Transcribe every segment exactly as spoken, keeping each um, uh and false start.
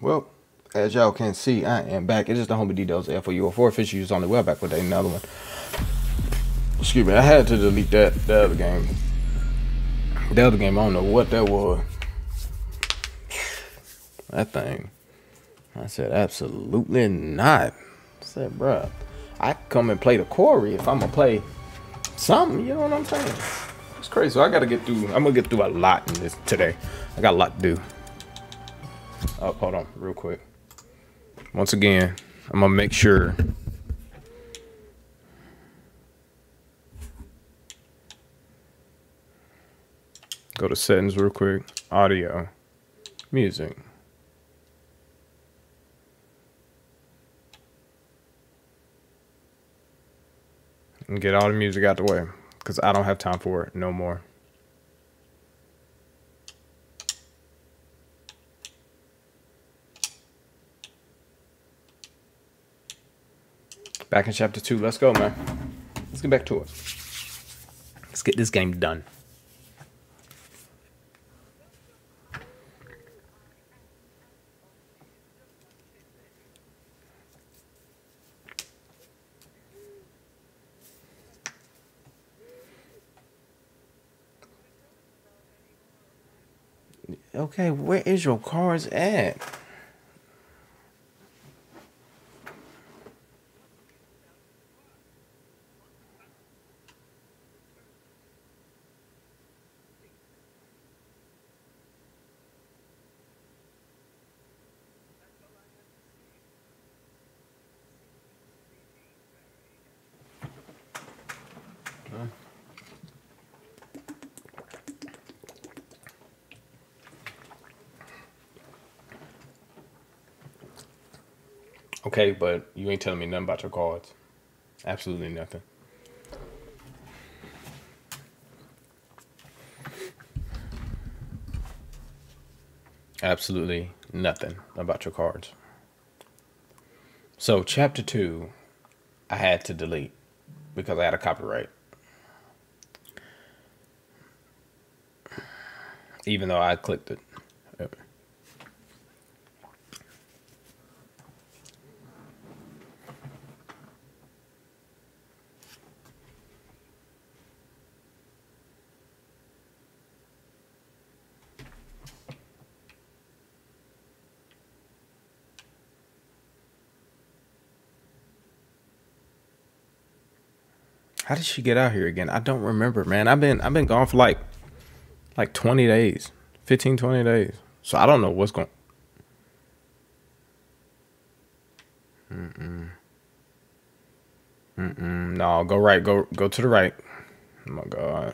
Well, as y'all can see, I am back. It's just the Homey Details F O U four official use on the web. Back with another one. Excuse me, I had to delete that the other game. The other game, I don't know what that was. That thing. I said, absolutely not. I said, bruh, I come and play The Quarry if I'm going to play something. You know what I'm saying? It's crazy. So I got to get through. I'm going to get through a lot in this today. I got a lot to do. Oh, hold on real quick. Once again, I'm going to make sure. Go to settings real quick. Audio. Music. And get all the music out the way, because I don't have time for it no more. Back in chapter two. Let's go, man. Let's get back to it. Let's get this game done. Okay, where is your cars at? Okay, but you ain't telling me nothing about your cards. Absolutely nothing. Absolutely nothing about your cards. So chapter two, I had to delete because I had a copyright. Even though I clicked it. How did she get out here again? I don't remember, man. I've been I've been gone for like like twenty days. fifteen, twenty days. So I don't know what's going Mm-mm. Mm-mm. No, go right. Go go to the right. Oh my God.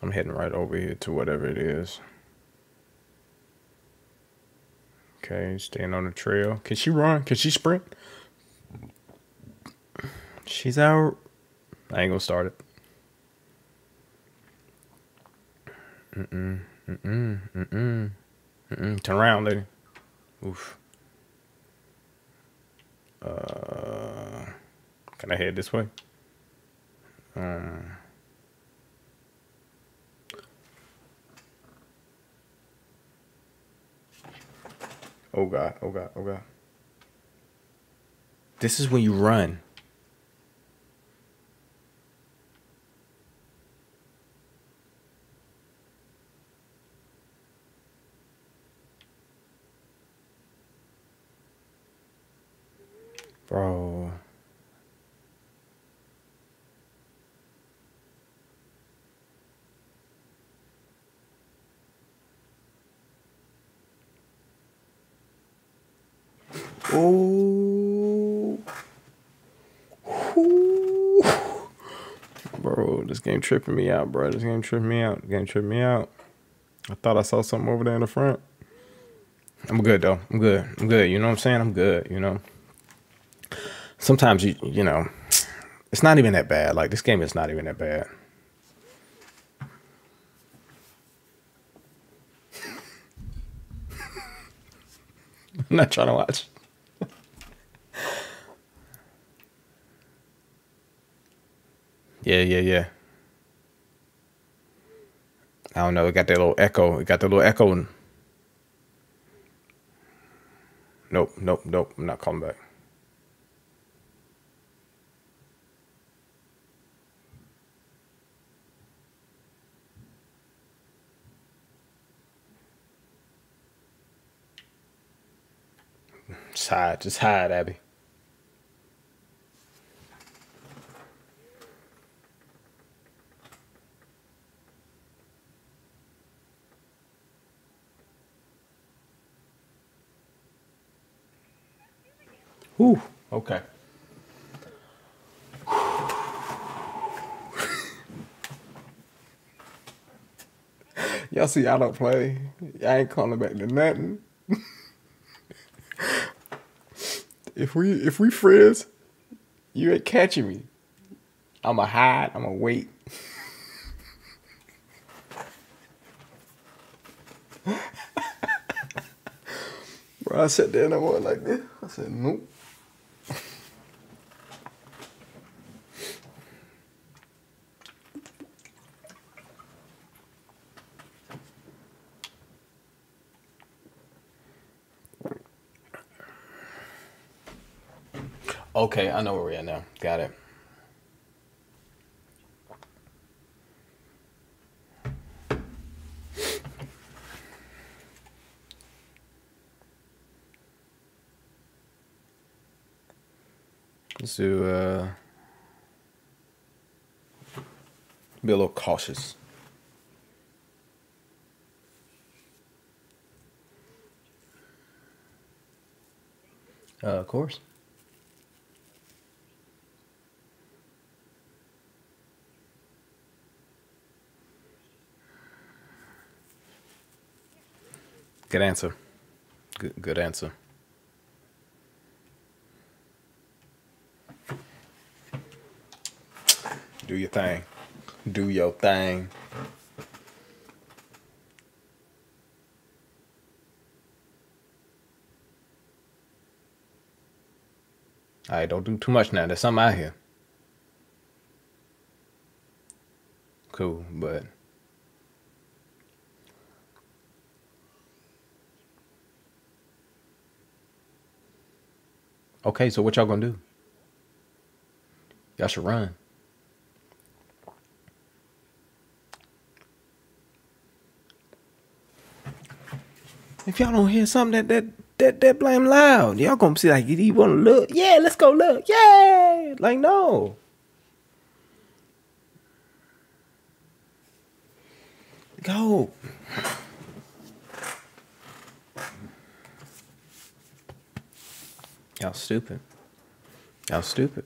I'm heading right over here to whatever it is. Okay, staying on the trail. Can she run? Can she sprint? She's out. I ain't gonna start it. Mm-mm, mm-mm, mm-mm, mm-mm. Turn around, lady. Oof. Uh, can I head this way? Uh, oh God, oh God, oh God. This is when you run. Bro. Oh. Bro, this game tripping me out, bro. This game tripping me out. This game tripping me out. I thought I saw something over there in the front. I'm good, though. I'm good. I'm good. You know what I'm saying? I'm good, you know? Sometimes, you you know, it's not even that bad. Like, this game is not even that bad. I'm not trying to watch. Yeah, yeah, yeah. I don't know. It got that little echo. It got that little echo. nope, nope, nope. I'm not calling back. Just hide. Just hide, Abby. Ooh, okay. Y'all see, I don't play. I ain't calling back to nothing. if we if we friends, you ain't catching me. I'ma hide. I'ma wait. Bro, I sat there and I went like this. I said, nope. Okay, I know where we're at now. Got it. Let's do, uh, be a little cautious. Uh, of course. Good answer. Good, good answer. Do your thing. Do your thing. All right, don't do too much now. There's something out here. Cool, but... Okay, so what y'all gonna do? Y'all should run. If y'all don't hear something that that that that blame loud, y'all gonna see like you wanna look. Yeah, let's go look. Yeah, like no. Go. Y'all stupid. Y'all stupid.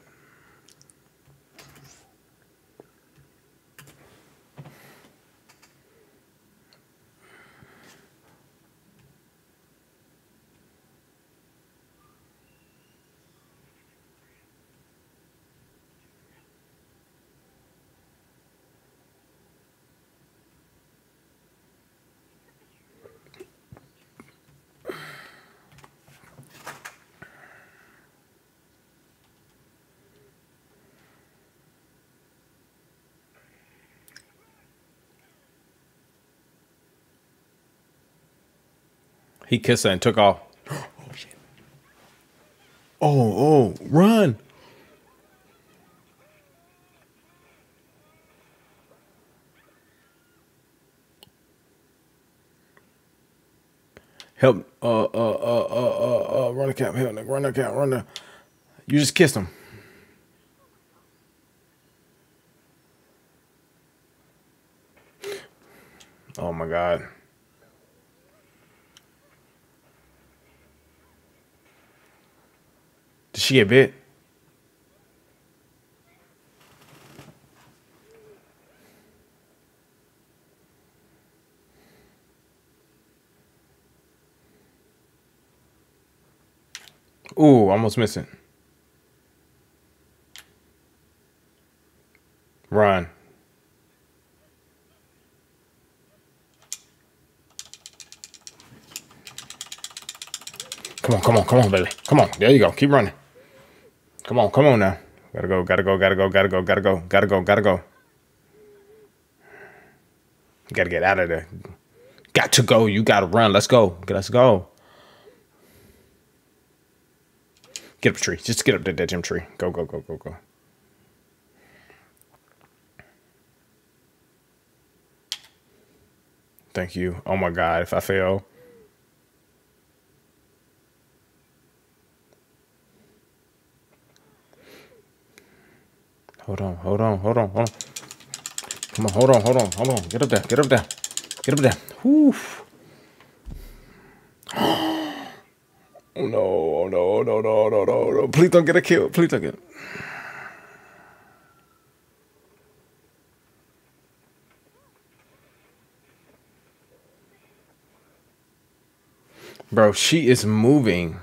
He kissed her and took off. Oh, shit. Oh, oh, run. Help. Uh, uh, uh, uh, uh, run the camp. Help, run the camp. Run the. You just kissed him. Oh, my God. She a bit. Ooh, almost missing. Ryan. Come on, come on, come on, baby. Come on. There you go. Keep running. Come on, come on now. Gotta go, gotta go, gotta go, gotta go, gotta go, gotta go, gotta go. You gotta get out of there. Got to go. You gotta run. Let's go. Let's go. Get up the tree. Just get up to that damn tree. Go, go, go, go, go. Thank you. Oh my God, if I fail. Hold on, hold on, hold on, hold on. Come on, hold on, hold on, hold on. Get up there, get up there. Get up there. Whew. Oh no, oh no, no, no, no, no, no. Please don't get a kill. Please don't get it. Bro, she is moving.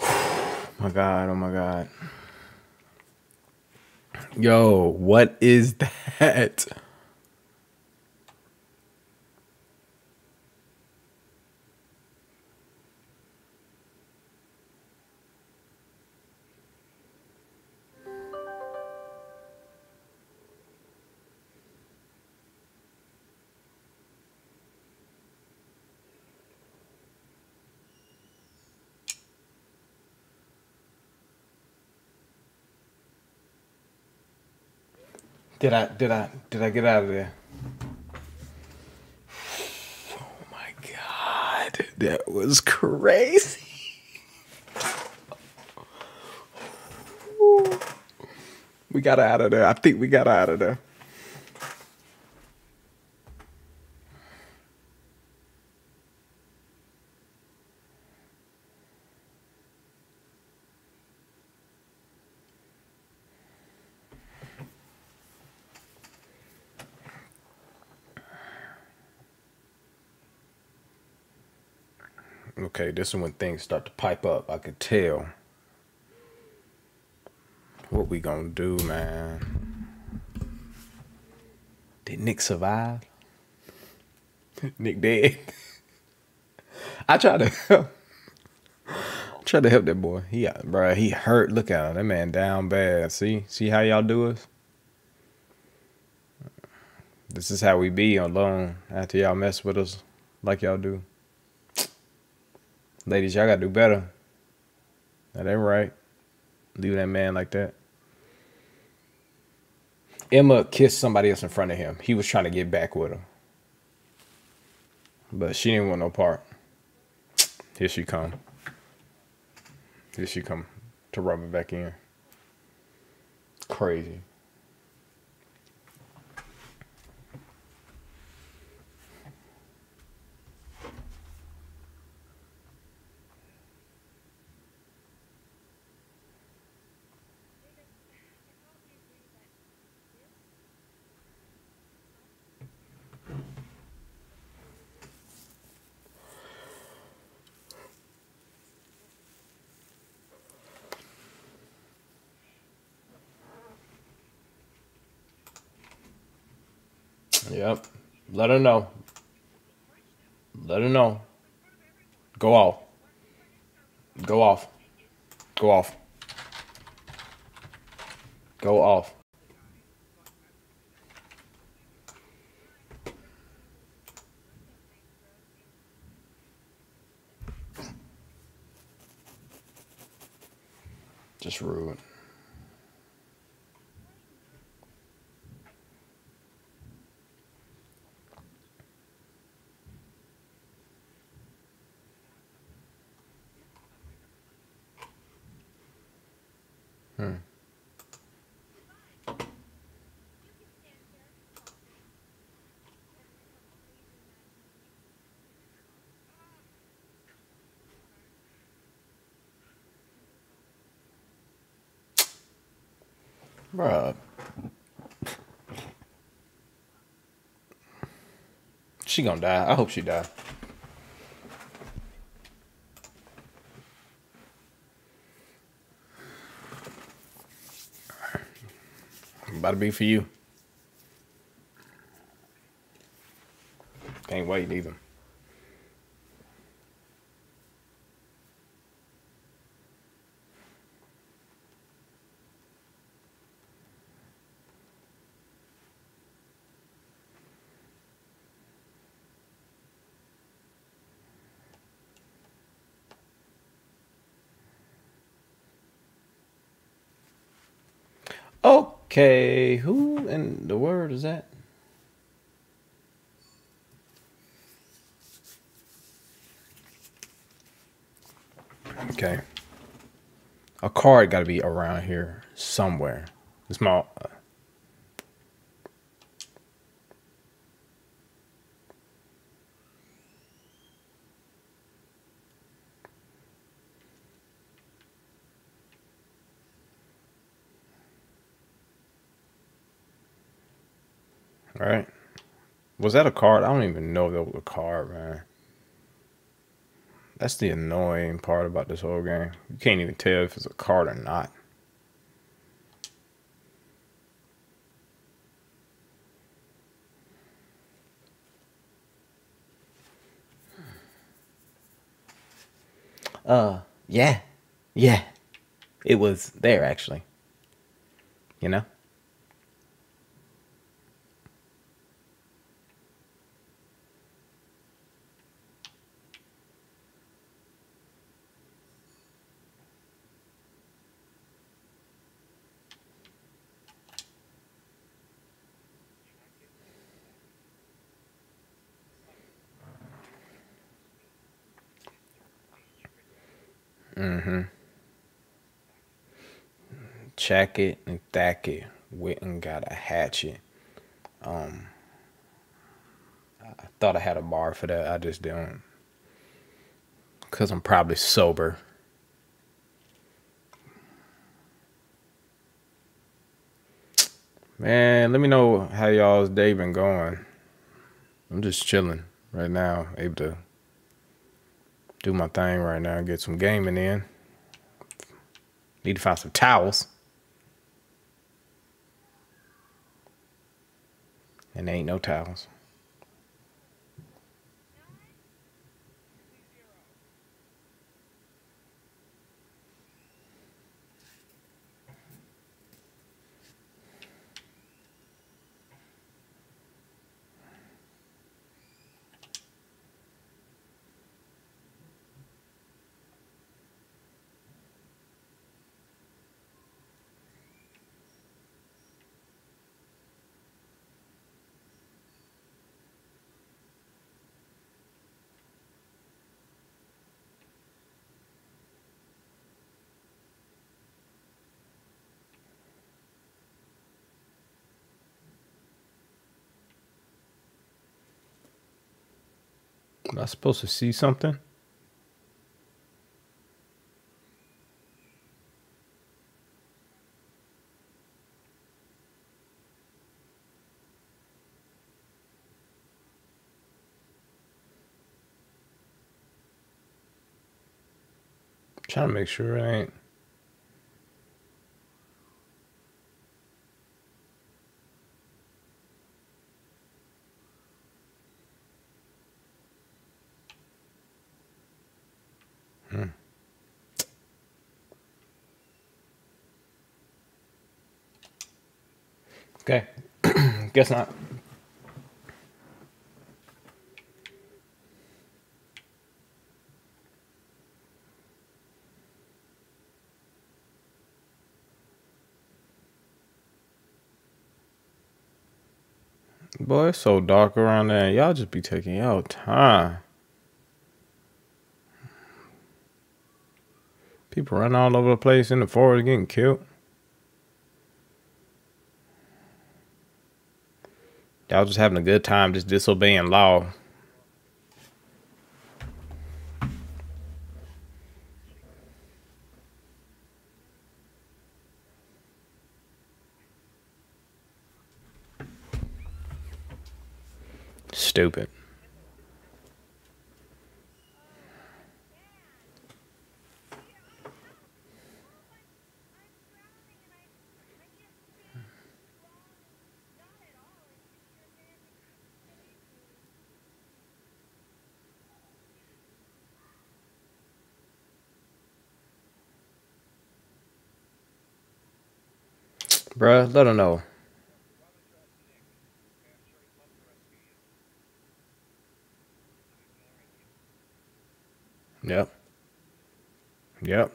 Oh my God, oh my God. Yo, what is that? Did I, did I, did I get out of there? Oh my God, that was crazy. We got out of there. I think we got out of there. Okay, this is when things start to pipe up. I could tell. What we gonna do, man? Did Nick survive? Nick dead. I tried to help. I tried to help that boy. He, bro, he hurt. Look at him. That man down bad. See, see how y'all do us. This is how we be alone after y'all mess with us like y'all do. Ladies, y'all gotta do better. That ain't right. Leave that man like that. Emma kissed somebody else in front of him. He was trying to get back with her. But she didn't want no part. Here she come. Here she come to rub it back in. Crazy. Yep. Let her know. Let her know. Go off. Go off. Go off. Go off. Just rude. Hmm. Bruh. She gonna die. I hope she dies. About to be for you. Can't wait either. Okay, who in the world is that? Okay. A card got to be around here somewhere. It's my... Uh, All right. Was that a card? I don't even know if that was a card, man. That's the annoying part about this whole game. You can't even tell if it's a card or not. Uh, yeah. Yeah. It was there, actually. You know? Mm-hmm. Check it and thack it. Went and got a hatchet. Um, I thought I had a bar for that. I just didn't. Because I'm probably sober. Man, let me know how y'all's day been going. I'm just chilling right now. Able to do my thing right now and get some gaming in. Need to find some towels. And there ain't no towels. Am I supposed to see something? I'm trying to make sure it ain't. Okay, guess not. Boy, it's so dark around there. Y'all just be taking y'all time. People running all over the place in the forest getting killed. Y'all just having a good time just disobeying law. Stupid. Bruh, let her know. Yep. Yep.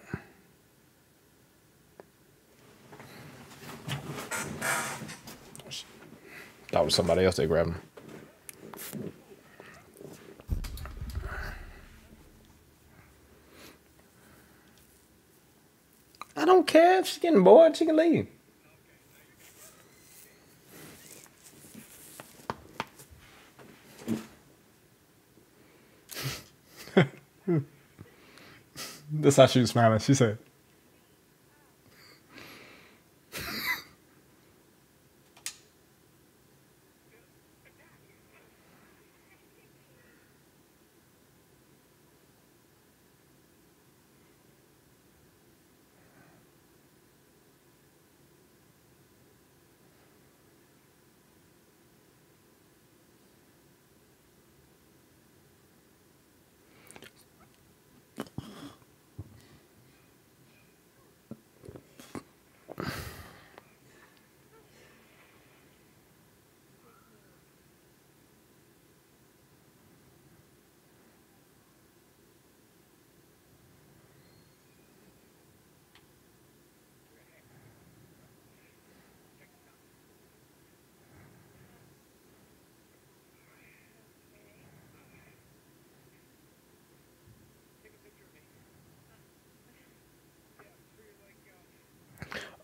That was somebody else they grabbed him. I don't care if she's getting bored, she can leave. That's how she was smiling. She said,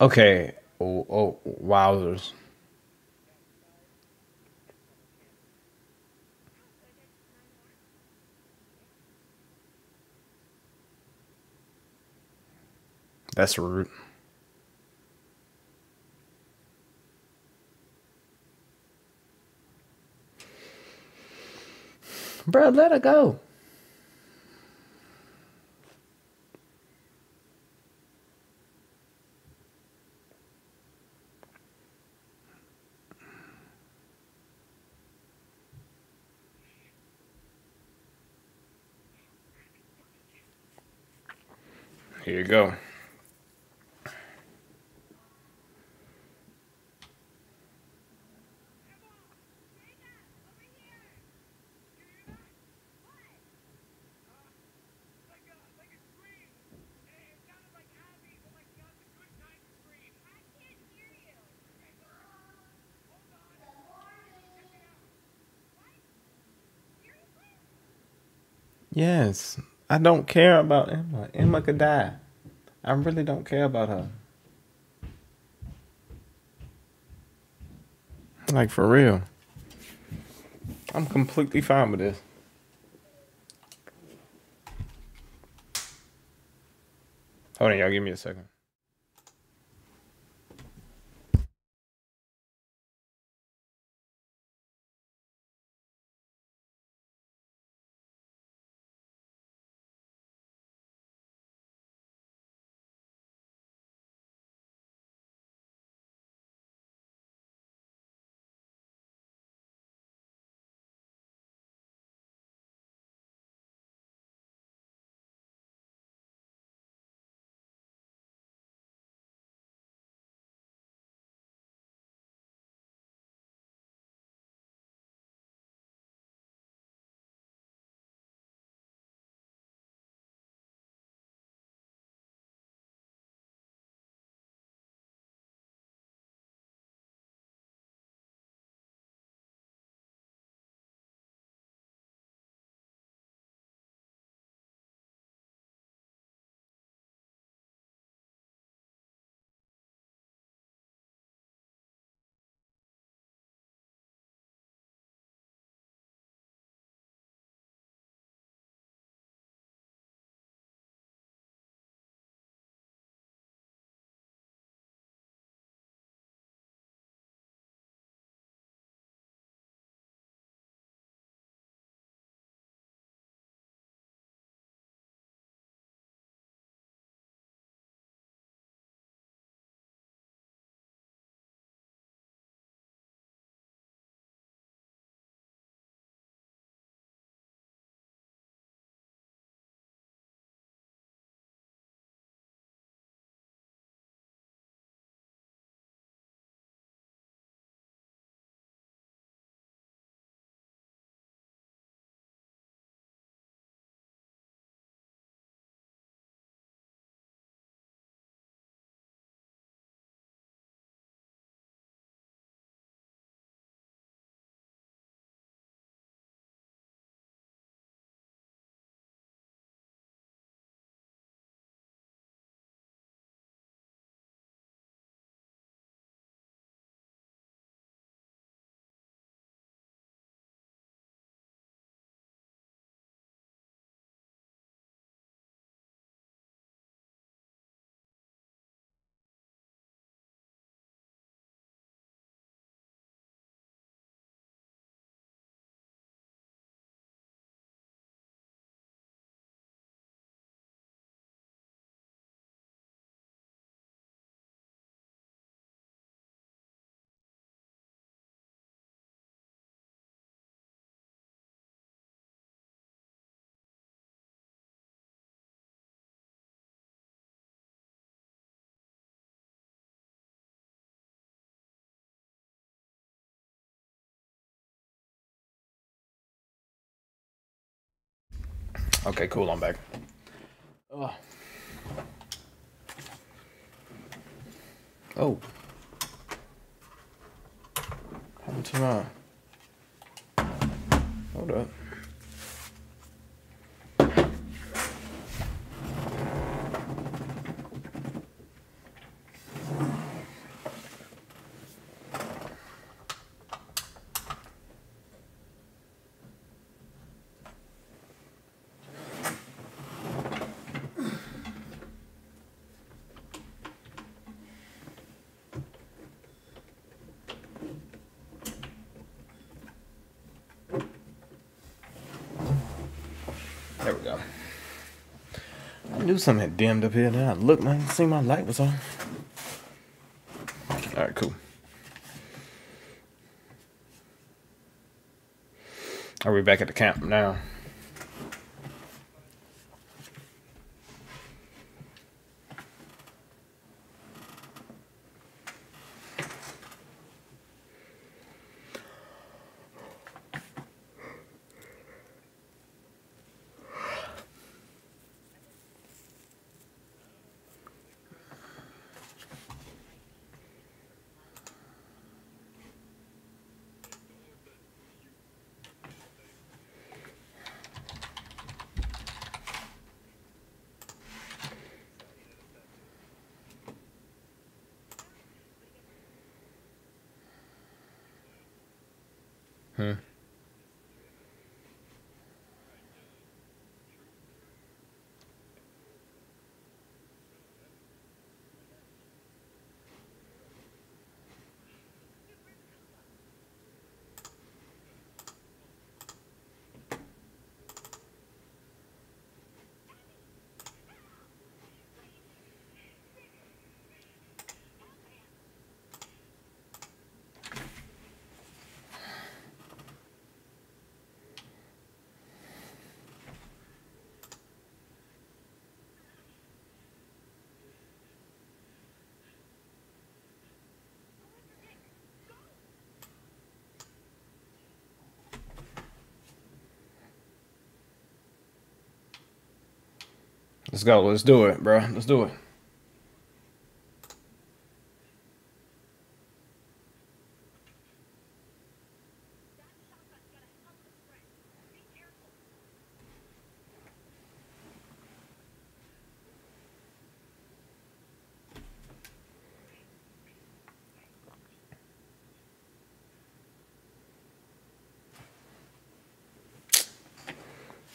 okay, oh, oh, wowzers. That's rude. Bro, let her go. Here you go. Yes. I don't care about Emma. Emma could die. I really don't care about her. Like, for real. I'm completely fine with this. Hold on, y'all. Give me a second. Okay, cool, I'm back. Oh. Oh. What happened to my... Hold up. There we go. I knew something had dimmed up here. Now I looked, man, I didn't see my light was on. All right, cool. Are we back at the camp now? Hmm. Let's go. Let's do it, bro. Let's do it.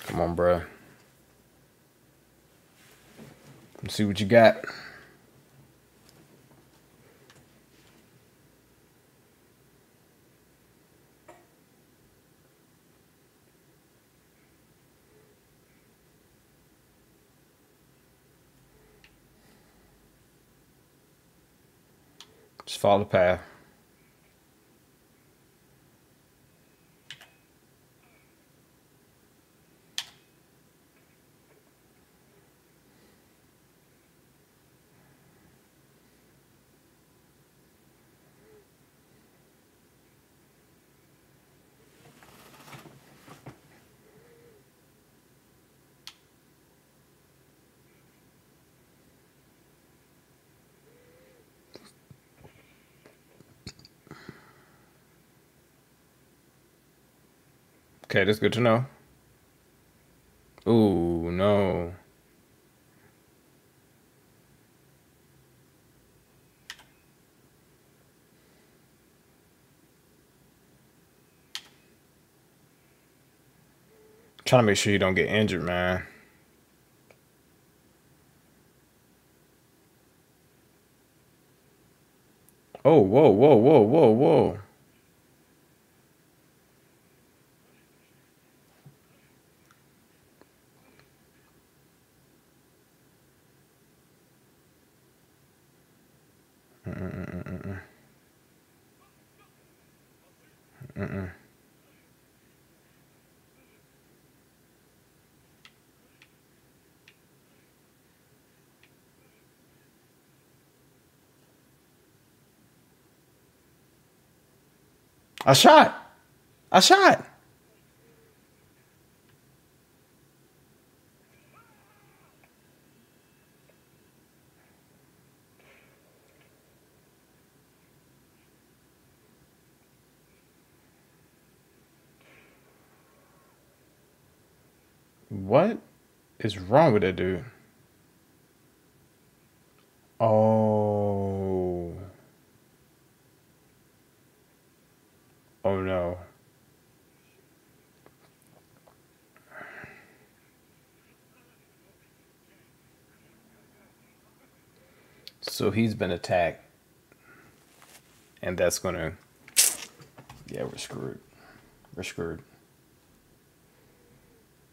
Come on, bro. Let's see what you got. Just follow the path. Okay, that's good to know. Ooh, no. Trying to make sure you don't get injured, man. Oh, whoa, whoa, whoa, whoa, whoa. Mm-mm. I shot. I shot. What is wrong with that dude? Oh. Oh no. So he's been attacked. And that's gonna... Yeah, we're screwed. We're screwed.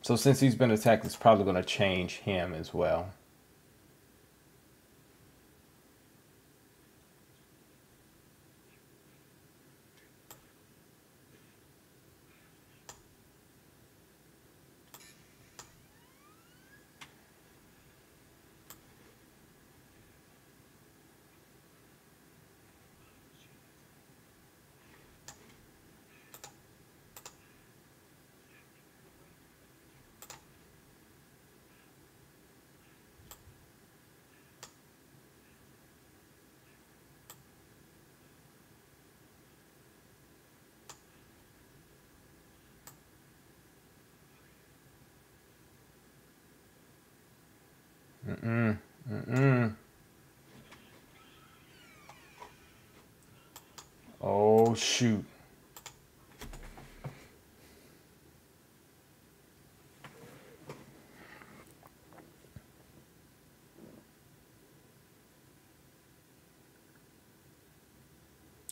So since he's been attacked, it's probably gonna change him as well. Mm-mm, mm-mm. Oh, shoot.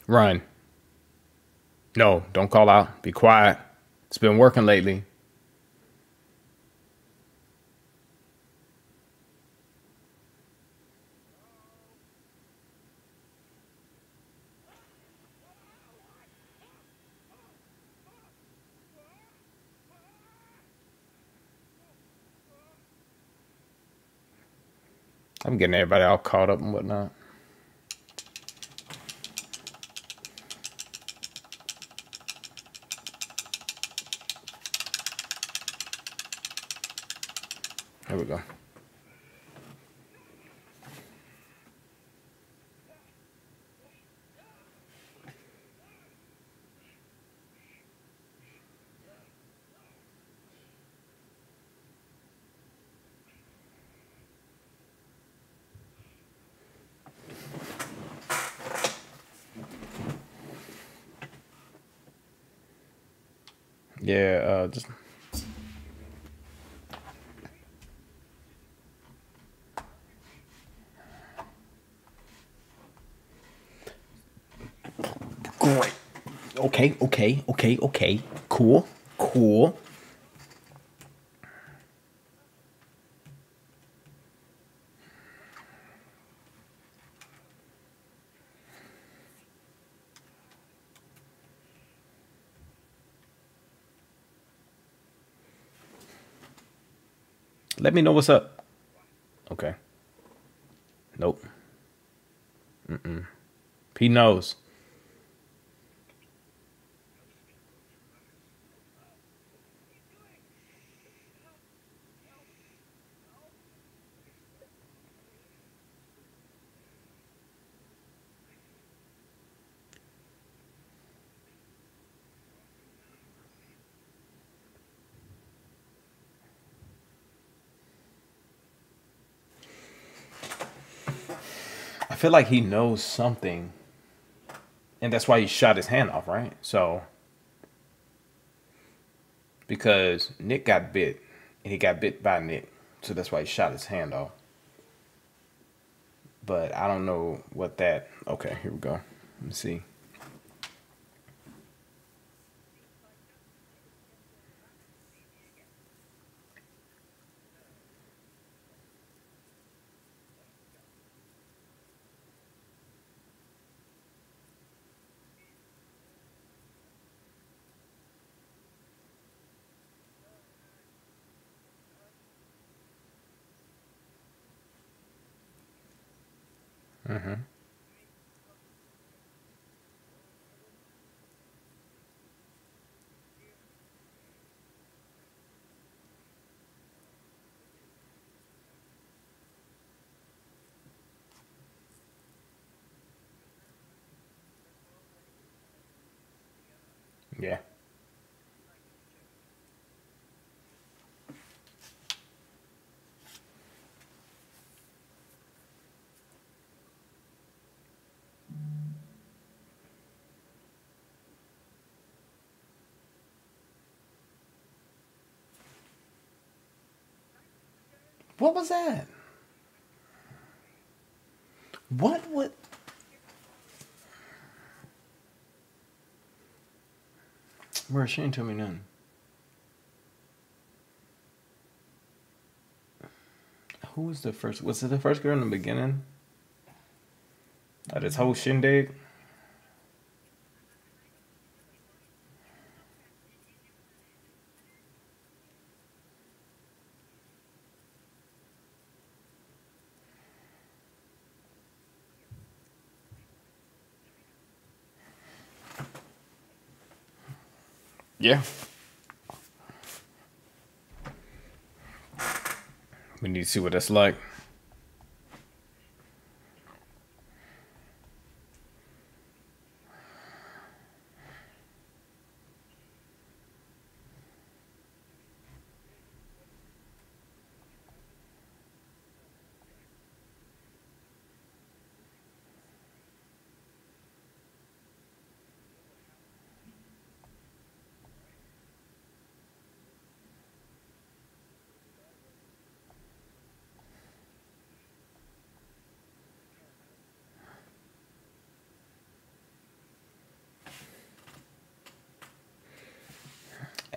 Run. No, don't call out. Be quiet. It's been working lately. I'm getting everybody all caught up and whatnot. There we go. Yeah, uh, just... Great. Okay, okay, okay, okay. Cool, cool. Let me know what's up. Okay. Nope. Mm-mm. He knows. I feel like he knows something, and that's why he shot his hand off, right? So, because Nick got bit, and he got bit by Nick, so that's why he shot his hand off. But I don't know what that... Okay, here we go. Let me see. Mm-hmm. Yeah. What was that? What would... Where she ain't told me none. Who was the first? Was it the first girl in the beginning? Of this whole shindig? Yeah. We need to see what that's like.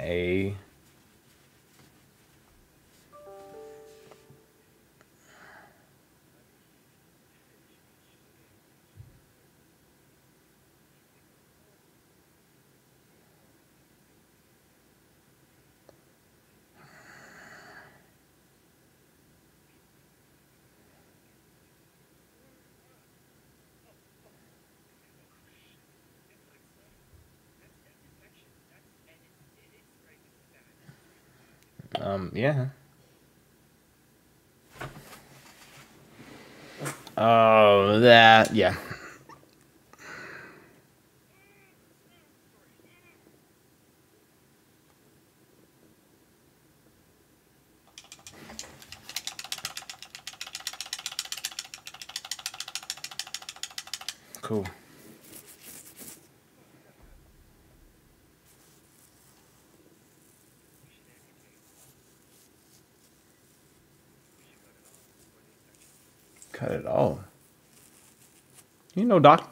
A Um, yeah. Oh, that, yeah. Cool. Cut it all. You know, Doc.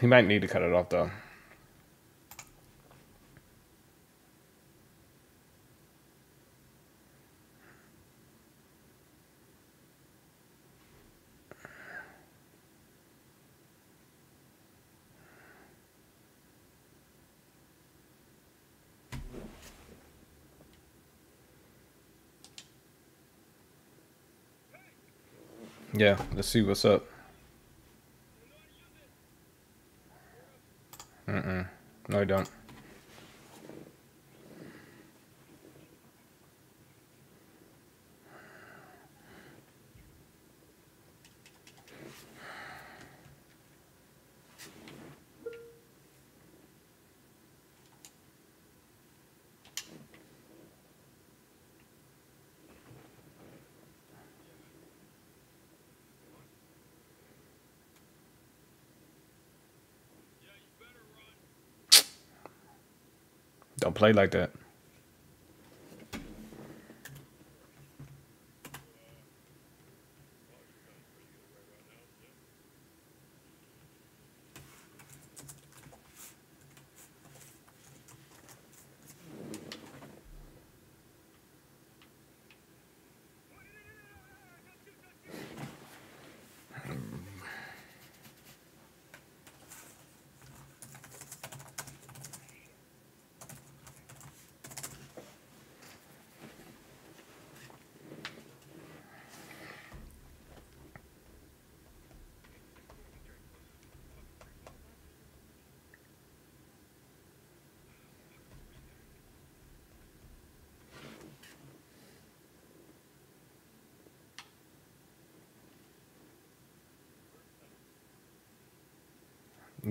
He might need to cut it off, though. Yeah, let's see what's up. Mm-mm. No, I don't. Don't play like that.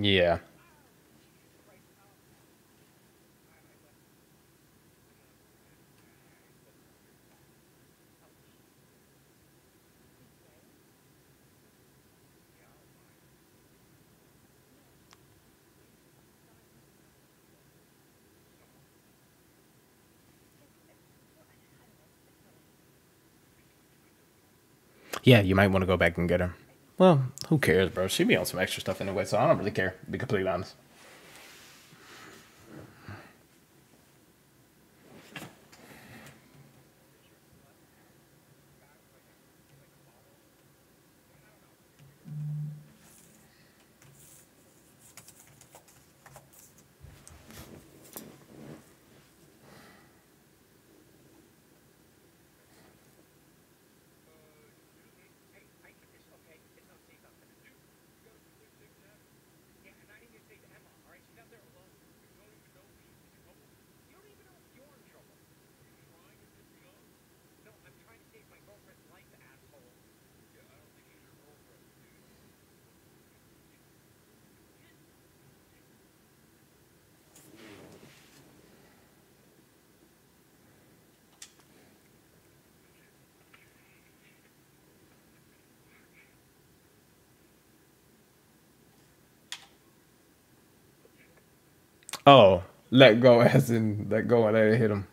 Yeah. Yeah, you might want to go back and get her. Well, who cares, bro? She'd be on some extra stuff anyway, so I don't really care, to be completely honest. Oh, let go as in let go and let it hit him.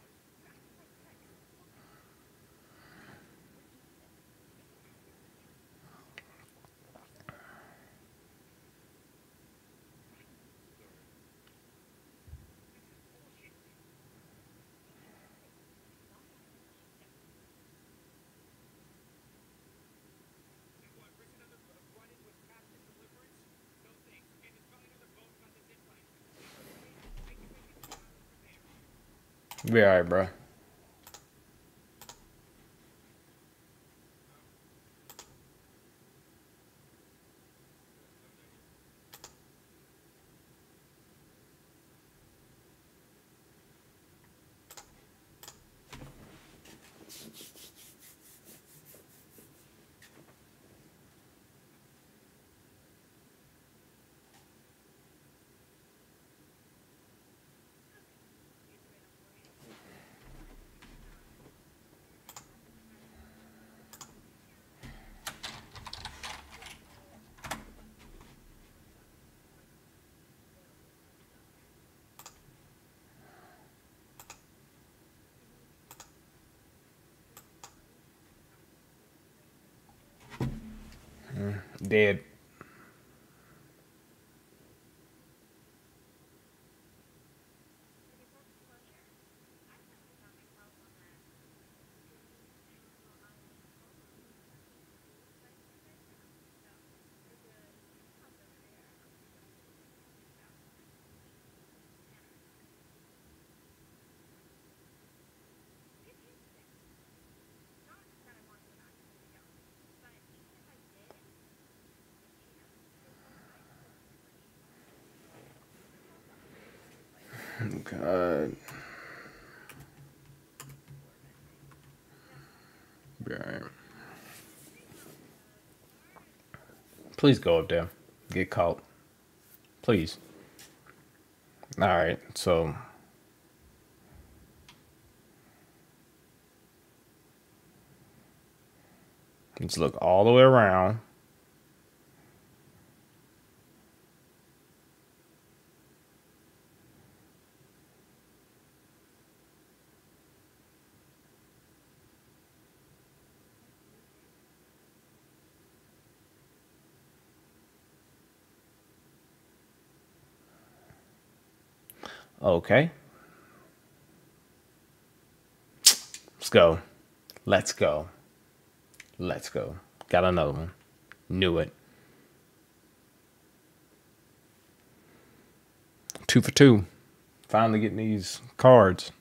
Be all right, bro. Dead. God. Be all right. Please go up there. Get caught. Please. All right. So. Let's look all the way around. Okay. Let's go. Let's go. Let's go. Got another one. Knew it. Two for two. Finally getting these cards.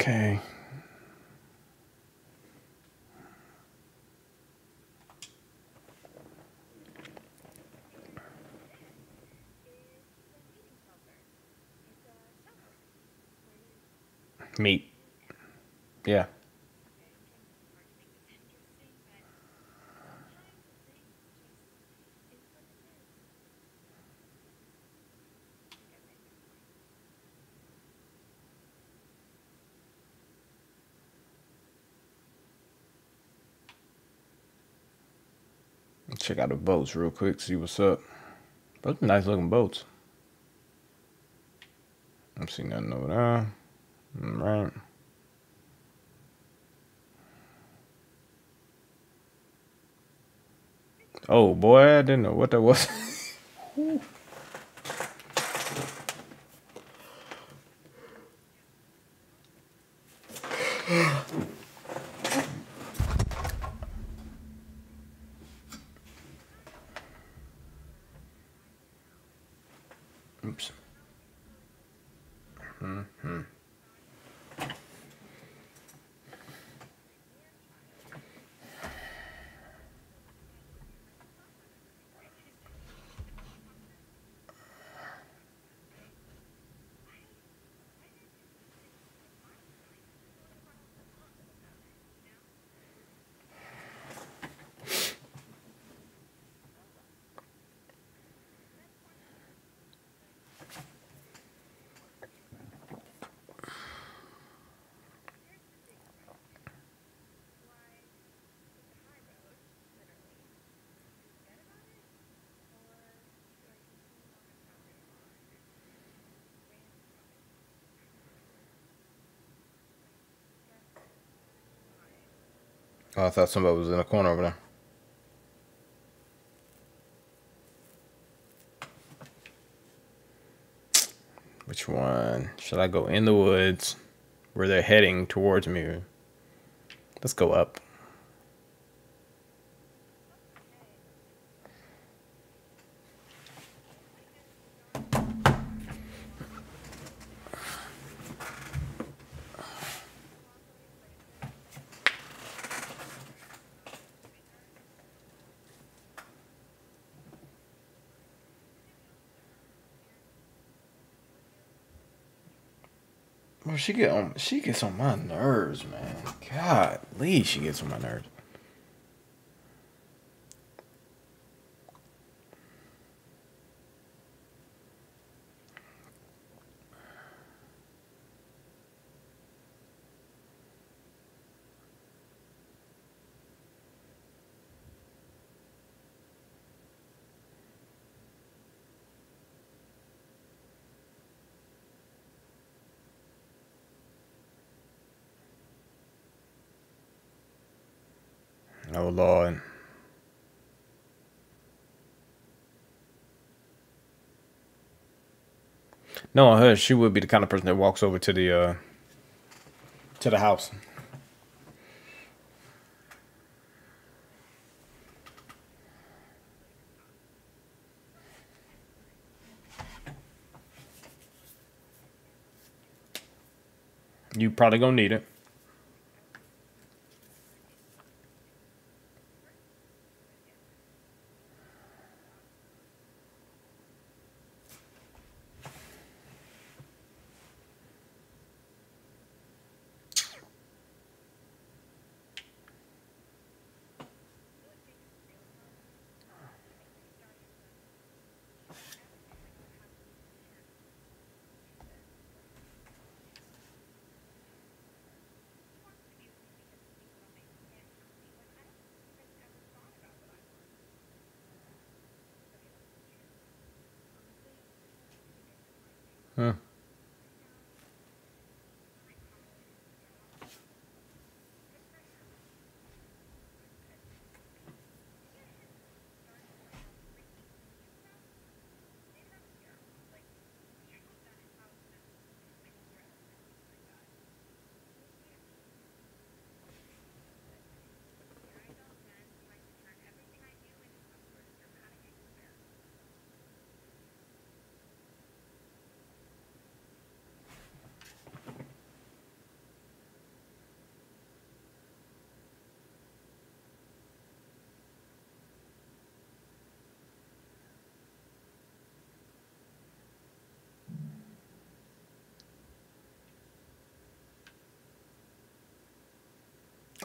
Okay. meat. Yeah. Check out the boats real quick, see what's up. Those are nice looking boats. I don't see nothing over there. All right. Oh boy, I didn't know what that was. Oops. Mm-hmm. Oh, I thought somebody was in the corner over there. Which one? Should I go in the woods where they're heading towards me? Let's go up. She get on, she gets on my nerves, man. God, Lee, she gets on my nerves. Oh Lord. No, on her, she would be the kind of person that walks over to the uh to the house. You probably gonna need it.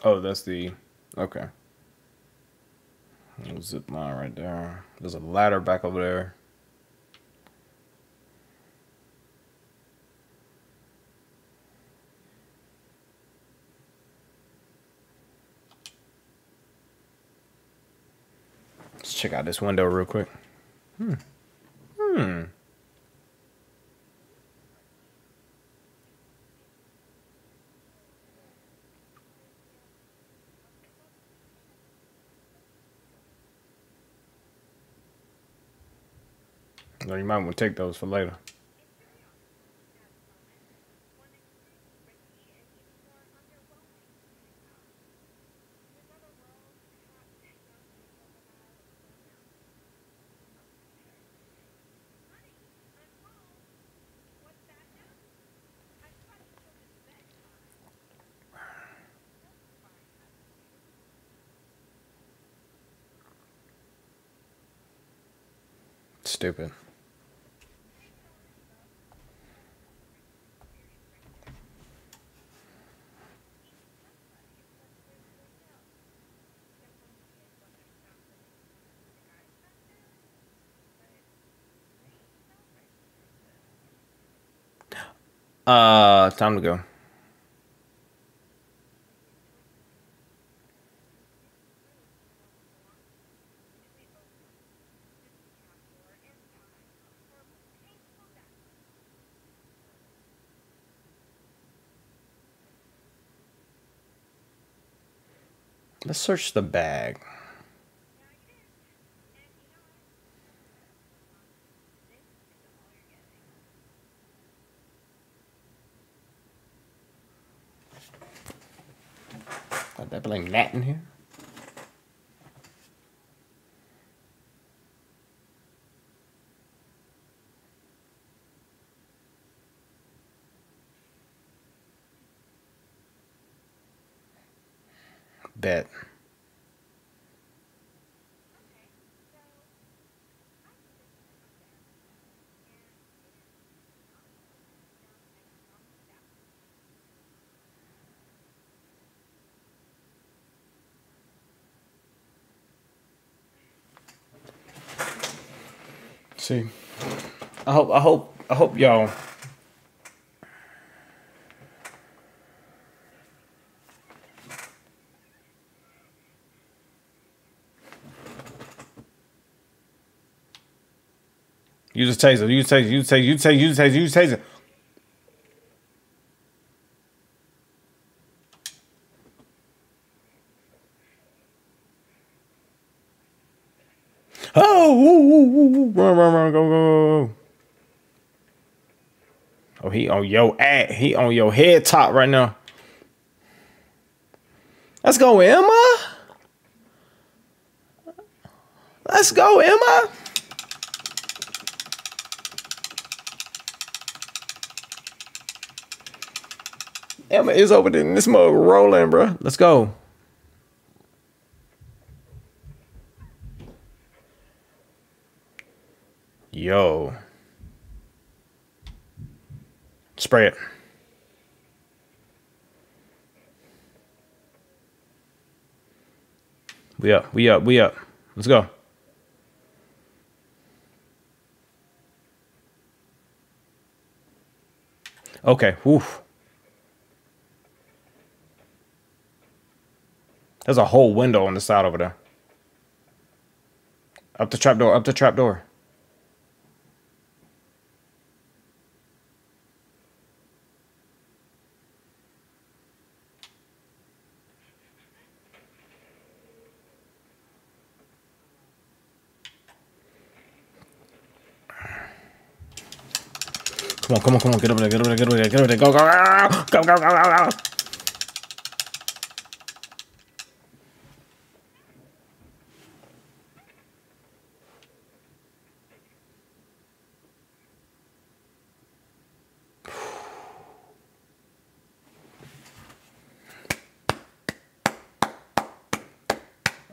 Oh, that's the... Okay. Little zip line right there. There's a ladder back over there. Let's check out this window real quick. Hmm. Hmm. Well, you might want to take those for later. Stupid. Uh, time to go. Let's search the bag. Got that blank gnat in here. Bet. See, I hope, I hope, I hope y'all. Use a taser, use a taser, use a taser, use a taser, use a taser, use a taser. Oh, woo, woo, woo, run, run, run, go, go, go. Oh, he on your ass. He on your head top right now. Let's go, Emma. Let's go, Emma. Emma is over there in this mug rolling, bro. Let's go. Yo. Spray it. We up, we up, we up. Let's go. Okay, woof. There's a whole window on the side over there. Up the trapdoor, up the trapdoor. Come on, come on, come on, get over there, get over there, get over there, get over there, go, go, go, go, go, go, go.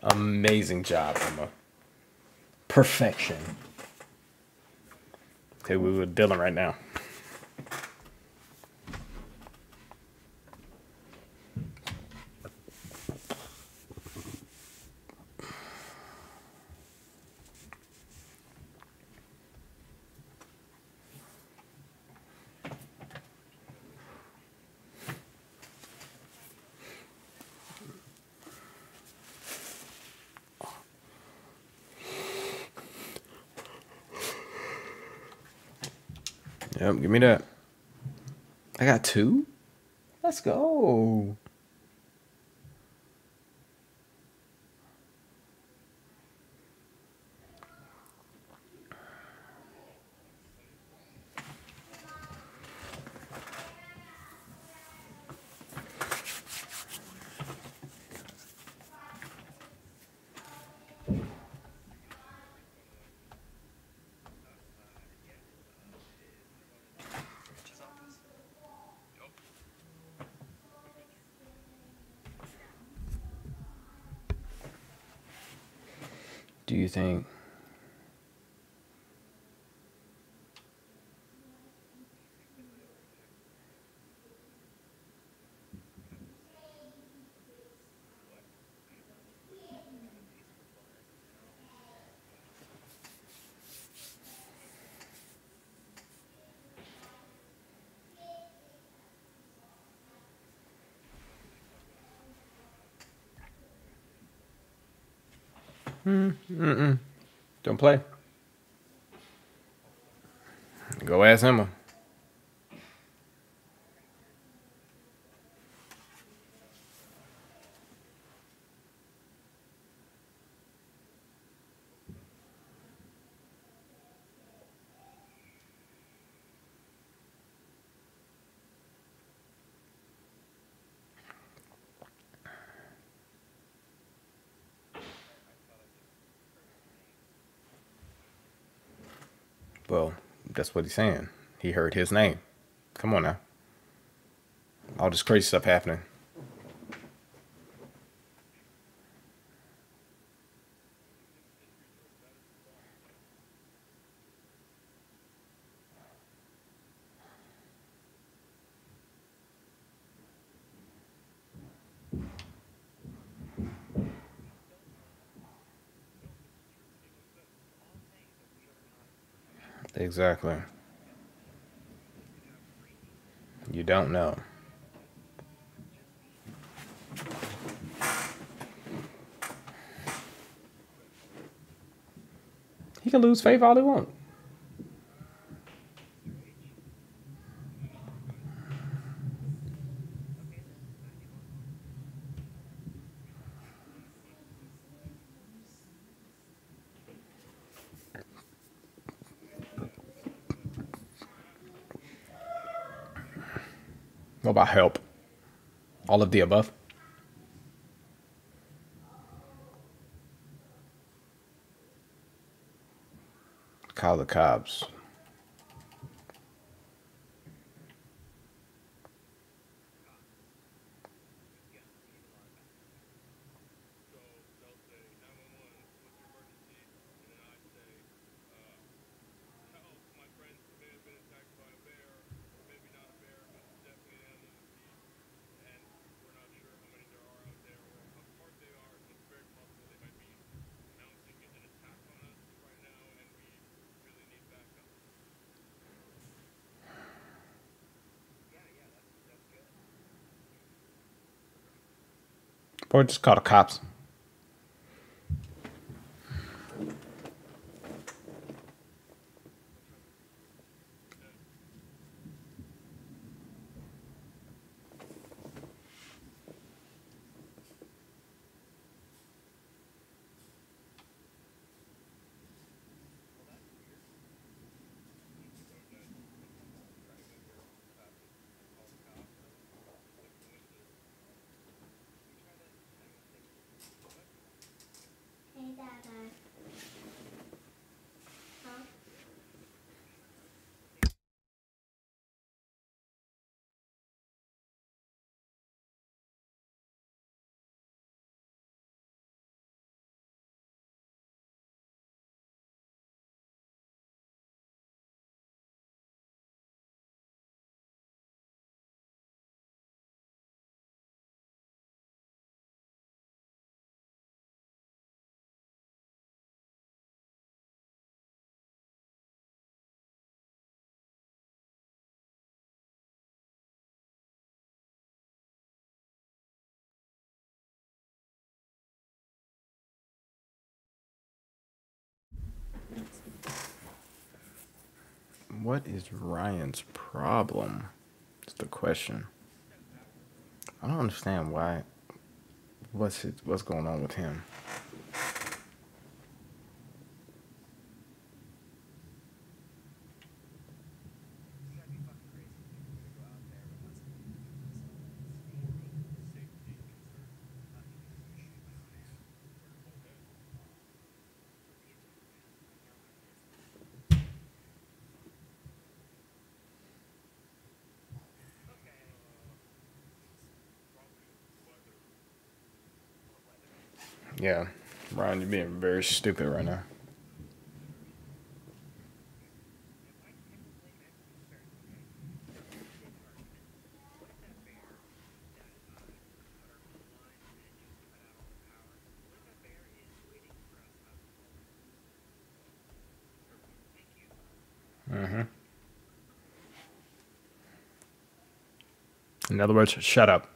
Amazing job, Emma. Perfection. Okay, we were Dylan right now. Yep, give me that. I got two? Let's go. Do you think Mm, mm-mm. Don't play. Go ask Emma. Well, that's what he's saying. He heard his name. Come on now. All this crazy stuff happening. Exactly. You don't know. He can lose faith all he wants. What about help? All of the above? Kyle the Cobbs. Or just call the cops. What is Ryan's problem? That's the question. I don't understand why. What's it, what's going on with him? Yeah, Ryan, you're being very stupid right now. Mm-hmm. In other words, shut up.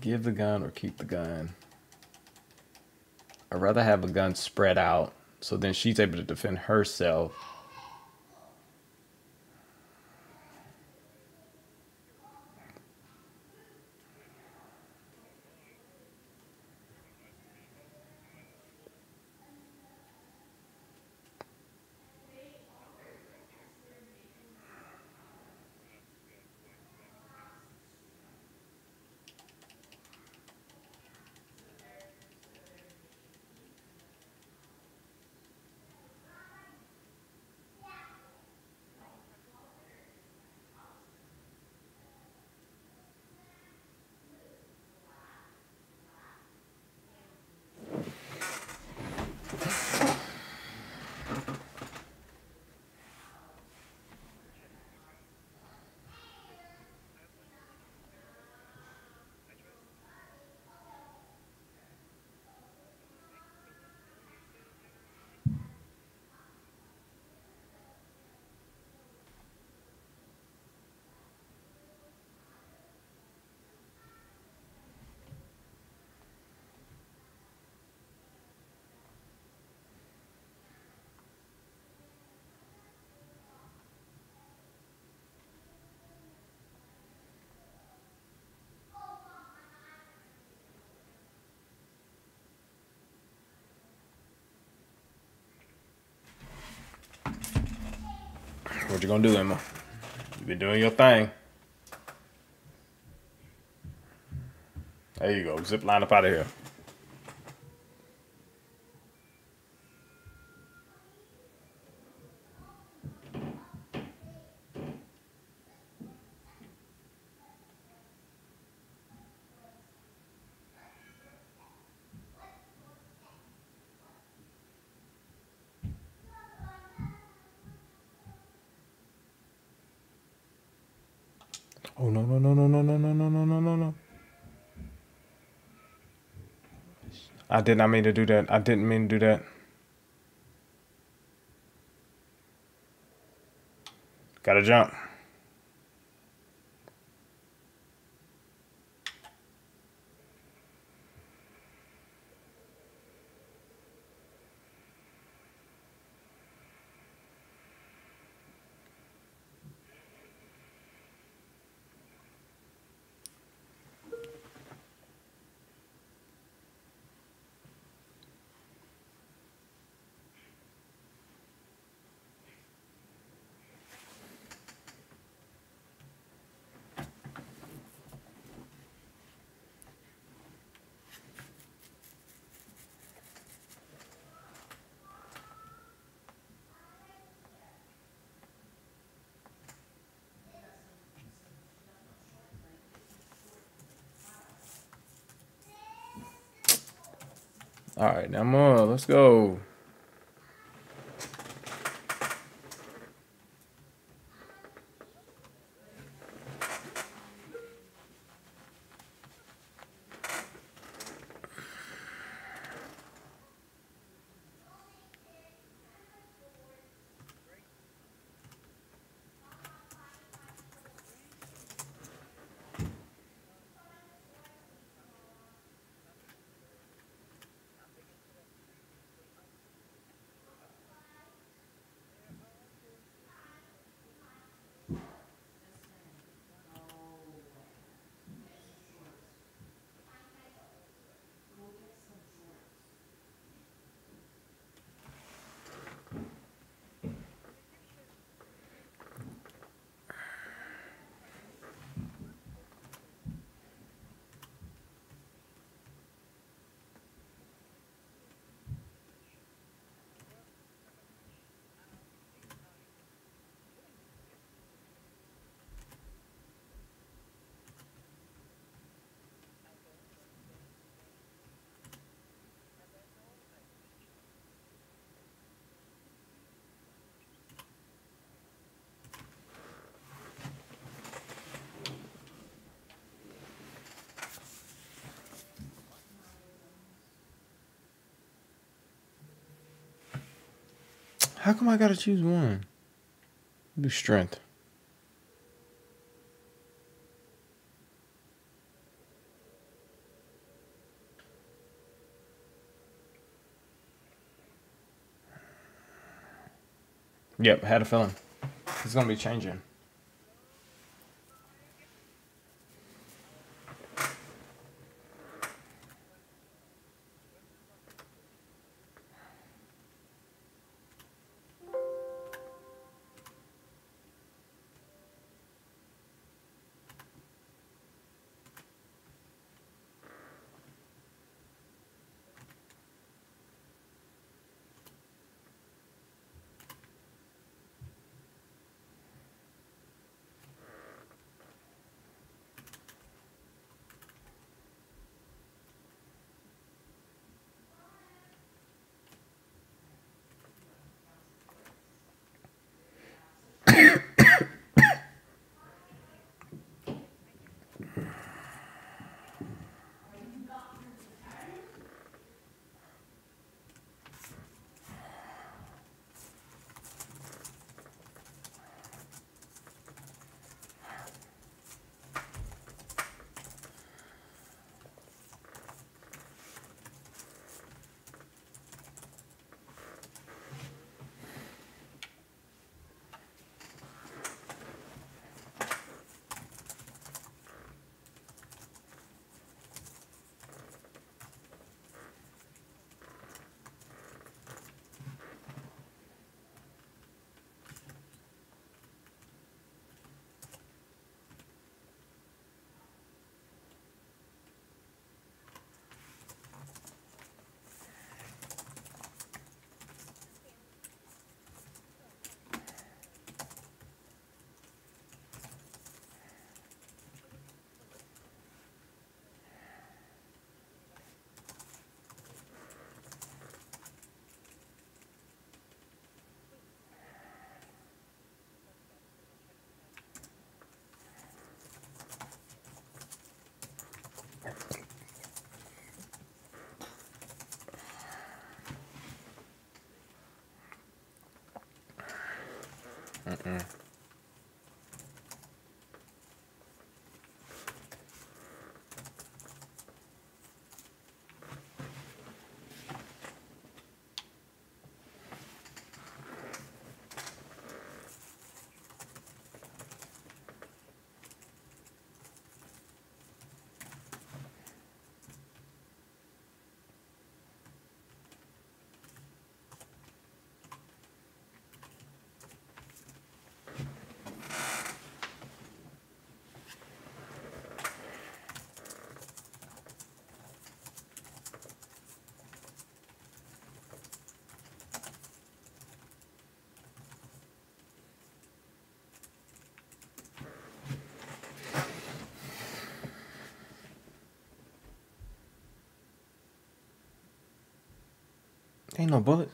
Give the gun or keep the gun. I'd rather have a gun spread out so then she's able to defend herself. What you gonna do, Emma? You've been doing your thing. There you go. Zip line up out of here. Oh, no, no, no, no, no, no, no, no, no, no, no, no. I did not mean to do that. I didn't mean to do that. Gotta jump. All right, now more. Let's go. How come I gotta choose one? Do strength. Yep, had a feeling. It's gonna be changing. Mm-mm. Ain't no bullet.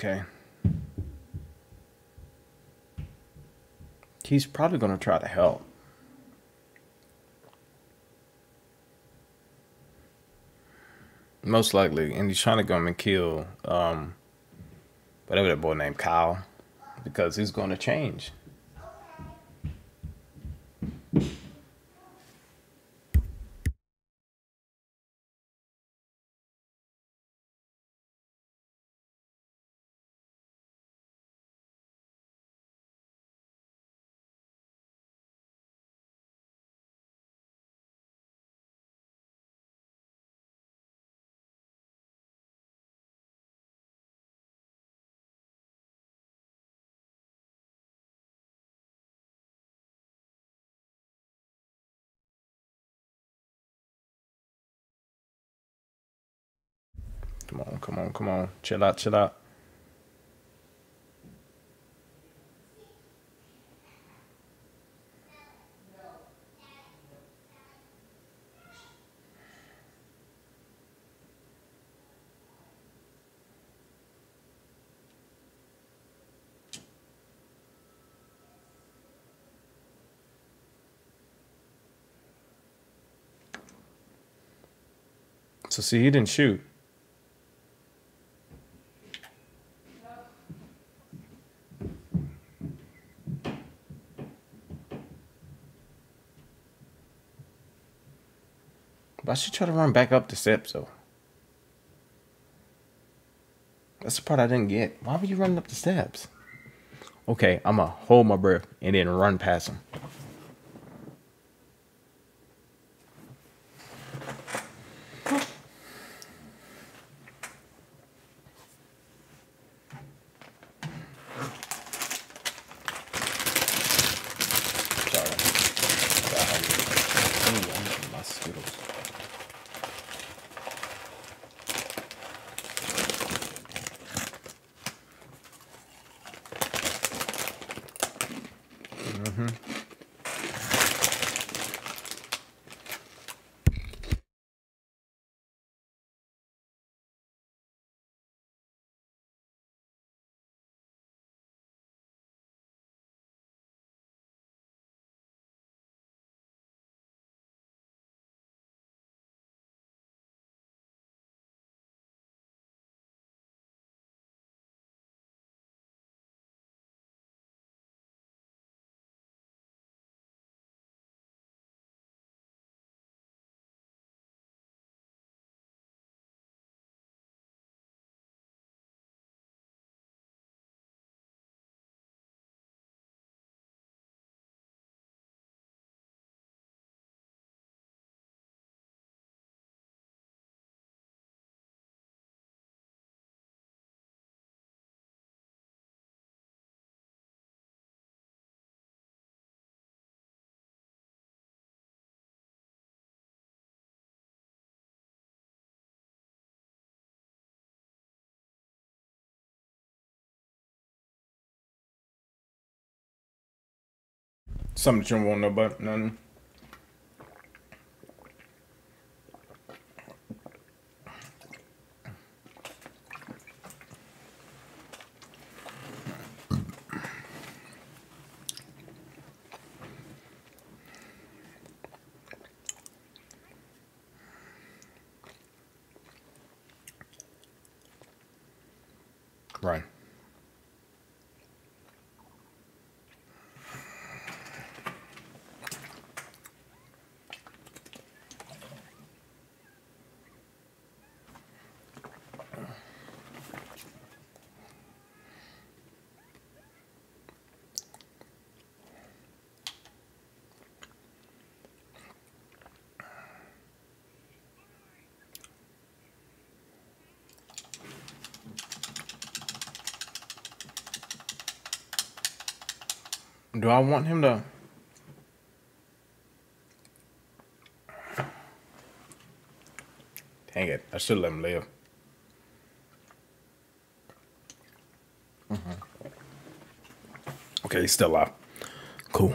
Okay. He's probably going to try to help. Most likely. And he's trying to come and kill um, whatever that boy named Kyle. Because he's going to change. Come on, come on, come on. Chill out, chill out. So see, he didn't shoot. I should try to run back up the steps, though. That's the part I didn't get. Why were you running up the steps? Okay, I'm going to hold my breath and then run past him. Something that you don't want to know about, nothing. Ryan. Do I want him to? Dang it, I should let him live. Mm-hmm. Okay, he's still alive. Cool.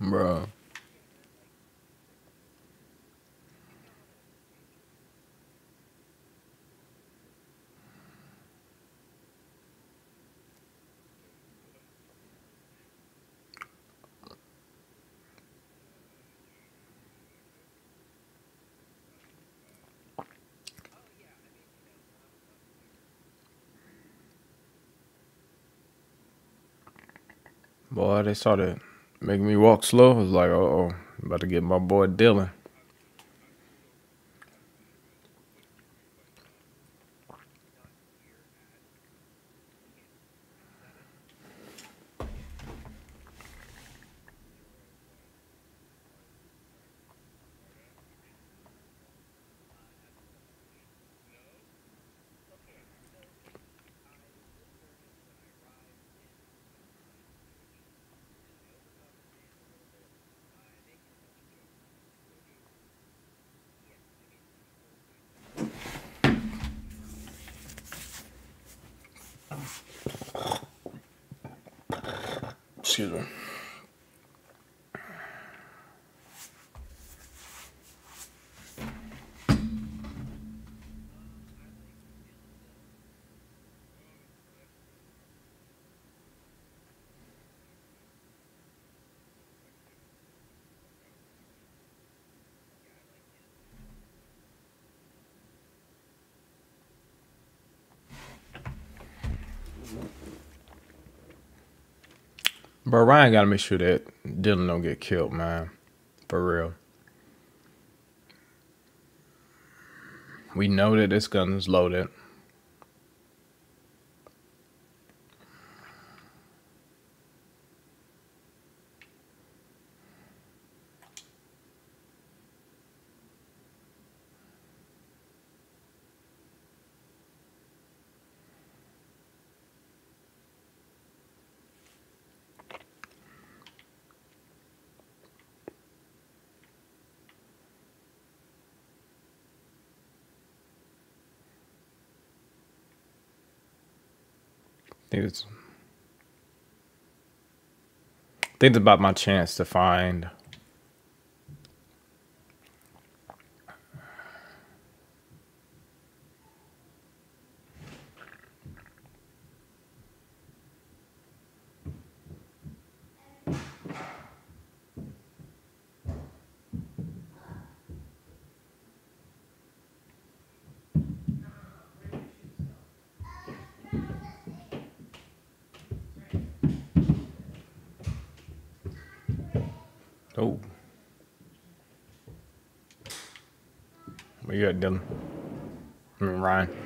Bro. Boy, they started making me walk slow. I was like, uh-oh, I'm about to get my boy Dylan. Excuse me. Bro, Ryan gotta make sure that Dylan don't get killed, man. For real. We know that this gun is loaded. I think, it's, I think it's about my chance to find Oh. What you got, Dylan? I mean, Ryan.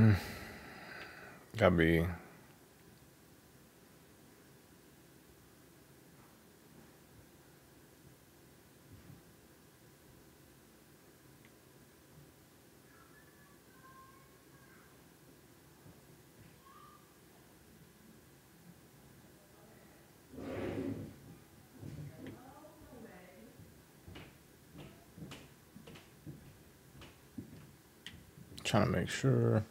Abby. Trying to make sure.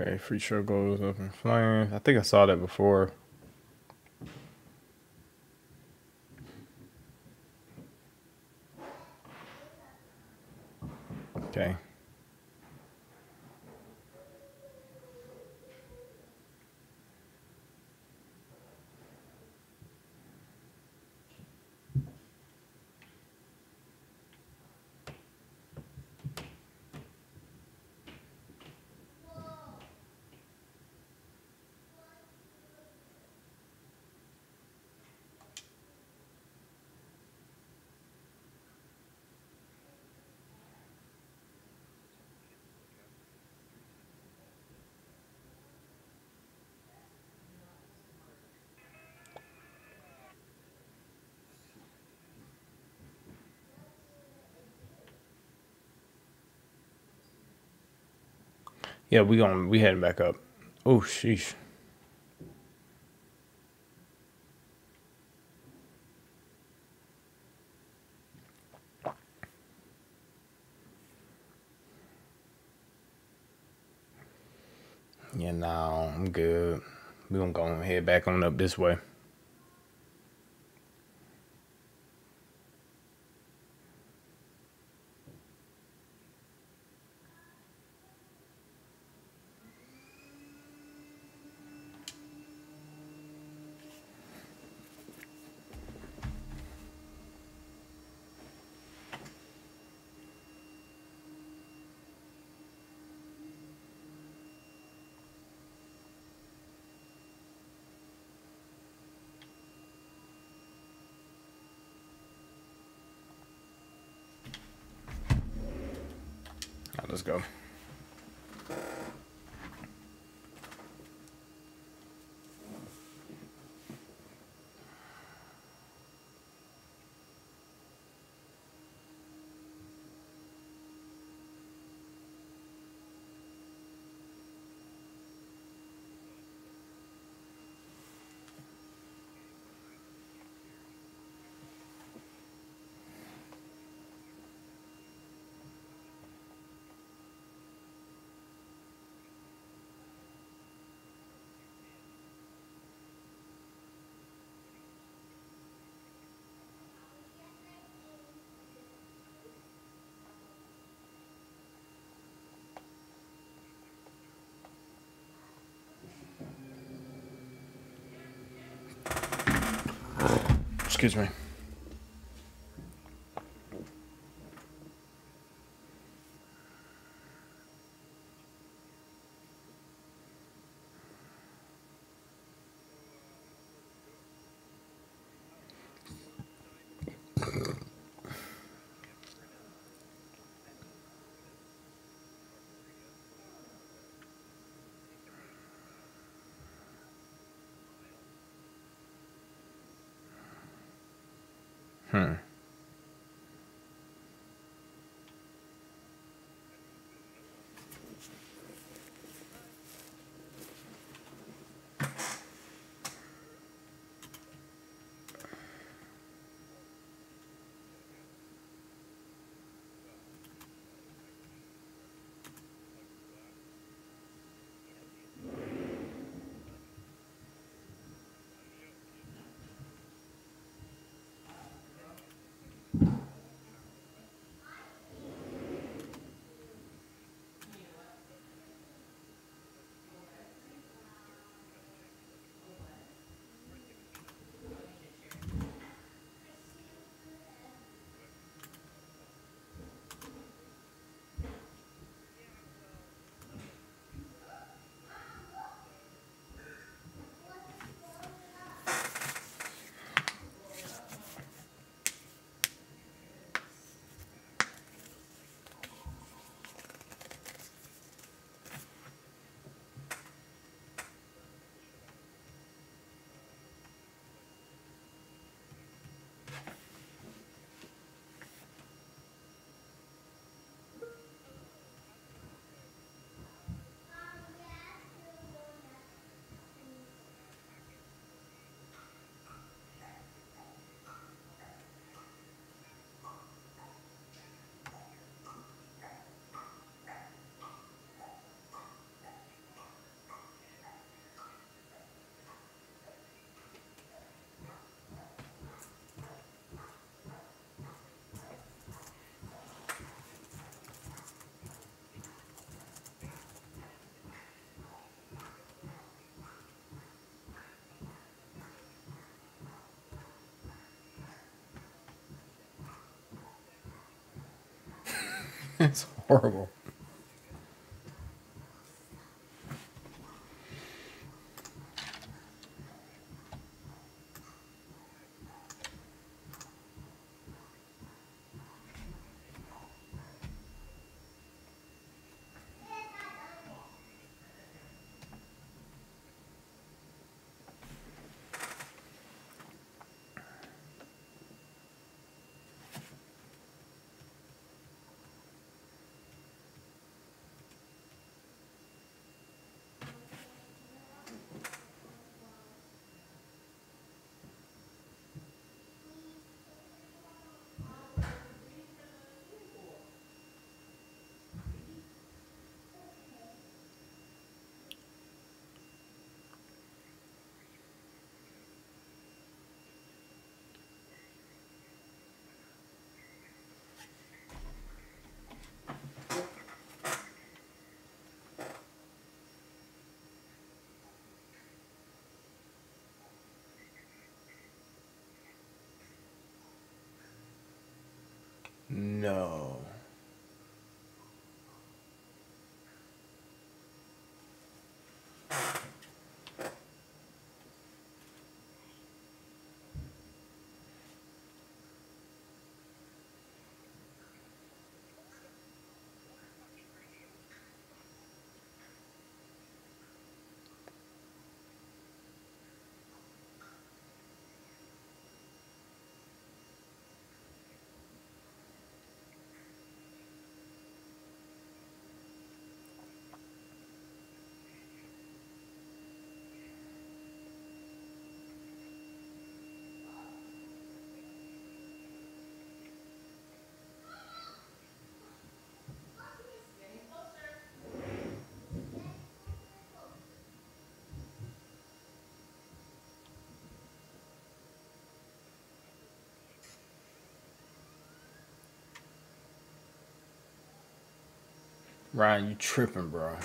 Okay, free throw goes up in flames. I think I saw that before. Okay. Yeah, we going we heading back up. Oh, sheesh. Yeah, nah, I'm good. We gonna go head back on up this way. Let's go. Excuse me. Hmm. It's horrible. No. Ryan, you tripping, bro.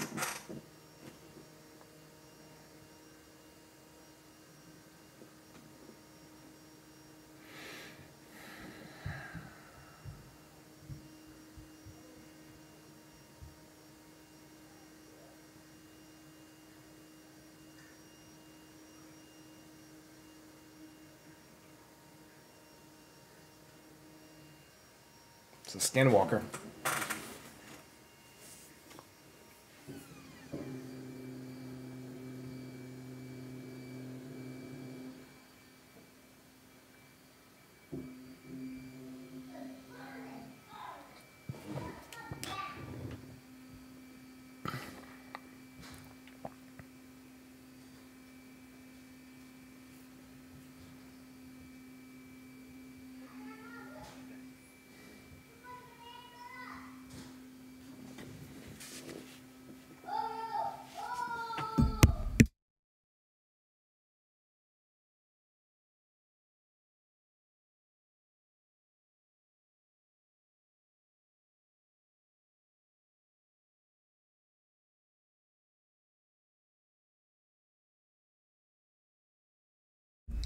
It's a skin walker.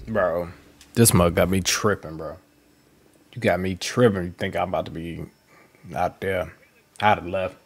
Bro, this mug got me tripping, bro. You got me tripping. You think I'm about to be out there. I'd have left.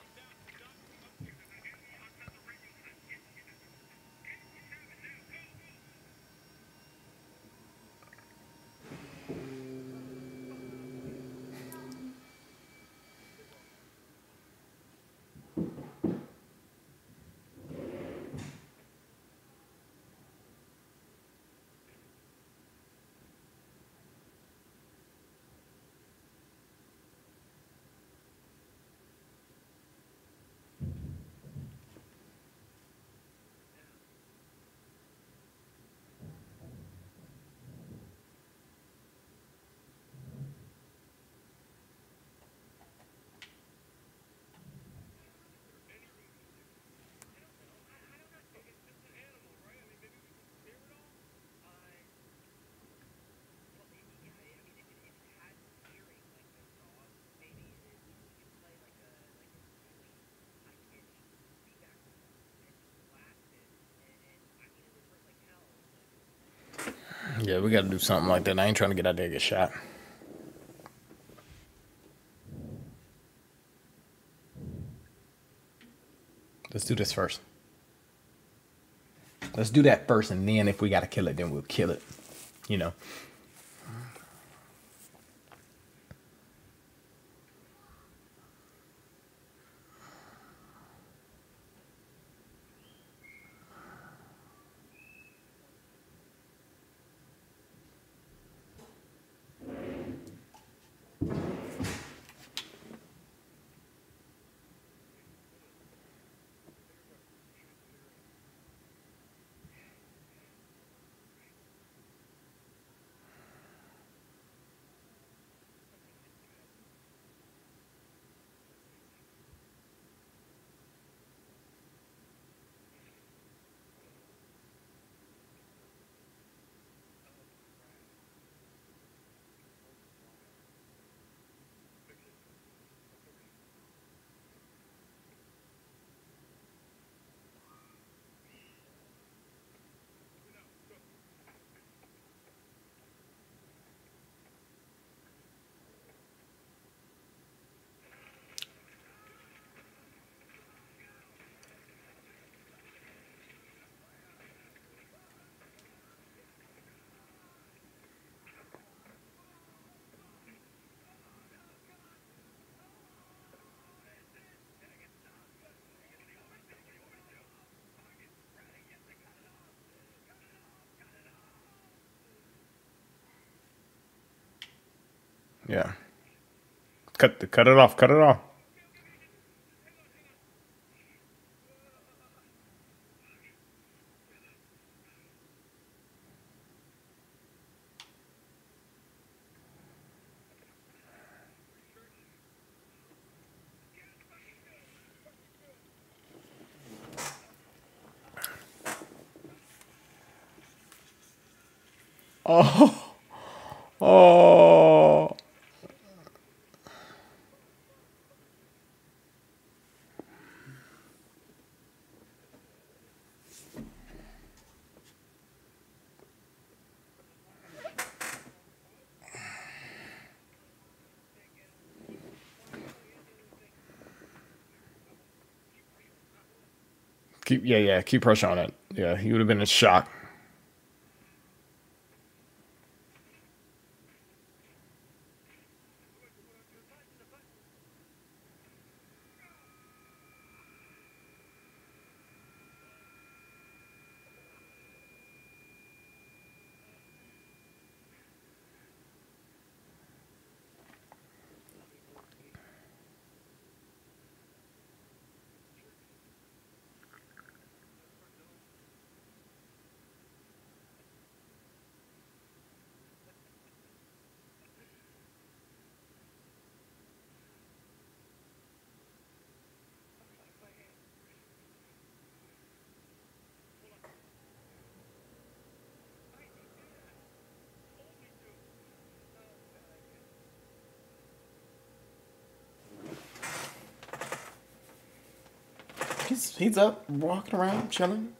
Yeah, we gotta do something like that. I ain't trying to get out there and get shot. Let's do this first. Let's do that first, and then if we gotta kill it, then we'll kill it. You know. Yeah. Cut the cut it off, cut it off. Oh. Oh. Keep, yeah, yeah, keep pressure on it. Yeah, he would have been in shock. He's, he's up, walking around, chilling.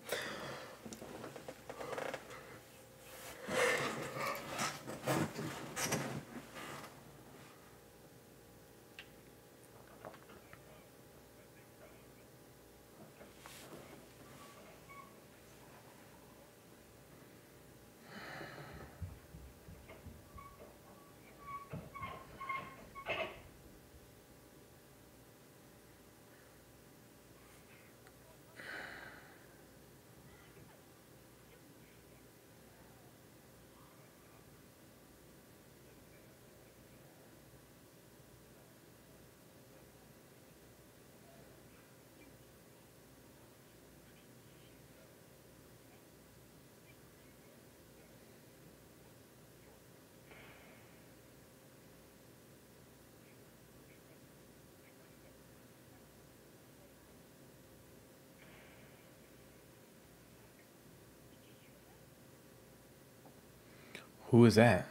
Who is that?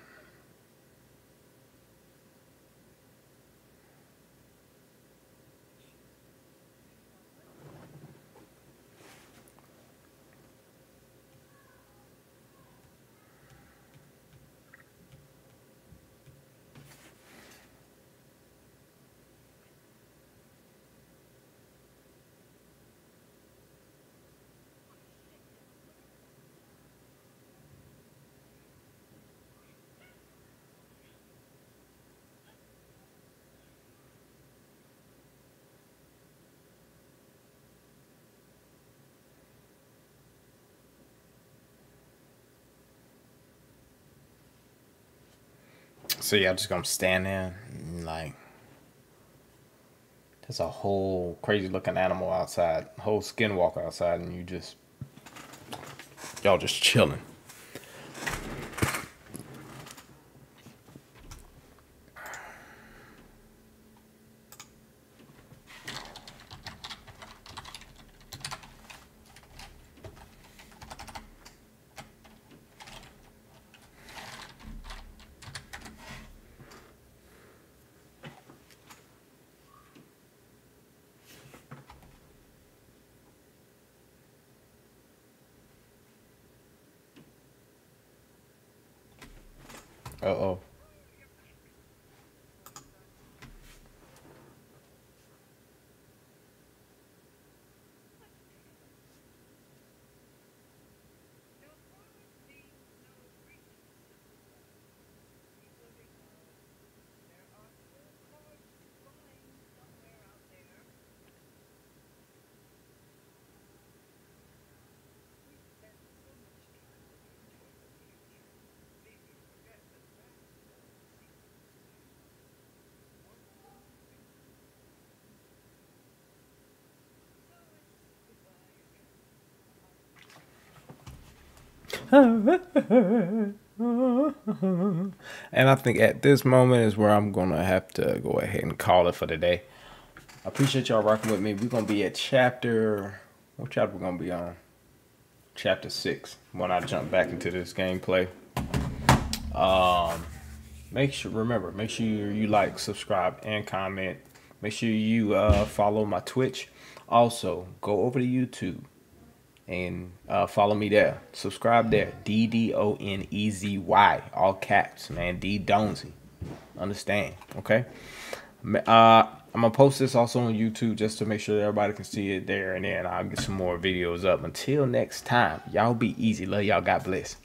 So y'all just gonna stand there and like, there's a whole crazy looking animal outside, whole skinwalker outside, and you just, y'all just chilling. Uh-oh. And I think at this moment is where I'm gonna have to go ahead and call it for today. I appreciate y'all rocking with me. We're gonna be at chapter, what chapter we're gonna be on? Chapter six. When I jump back into this gameplay, um, make sure remember, make sure you like, subscribe, and comment. Make sure you uh, follow my Twitch. Also, go over to YouTube. And uh, follow me there. Subscribe there. D D O N E Z Y. All caps, man. Ddonezy. Understand. Okay? Uh, I'm going to post this also on YouTube just to make sure that everybody can see it there. And then I'll get some more videos up. Until next time, y'all be easy. Love y'all. God bless.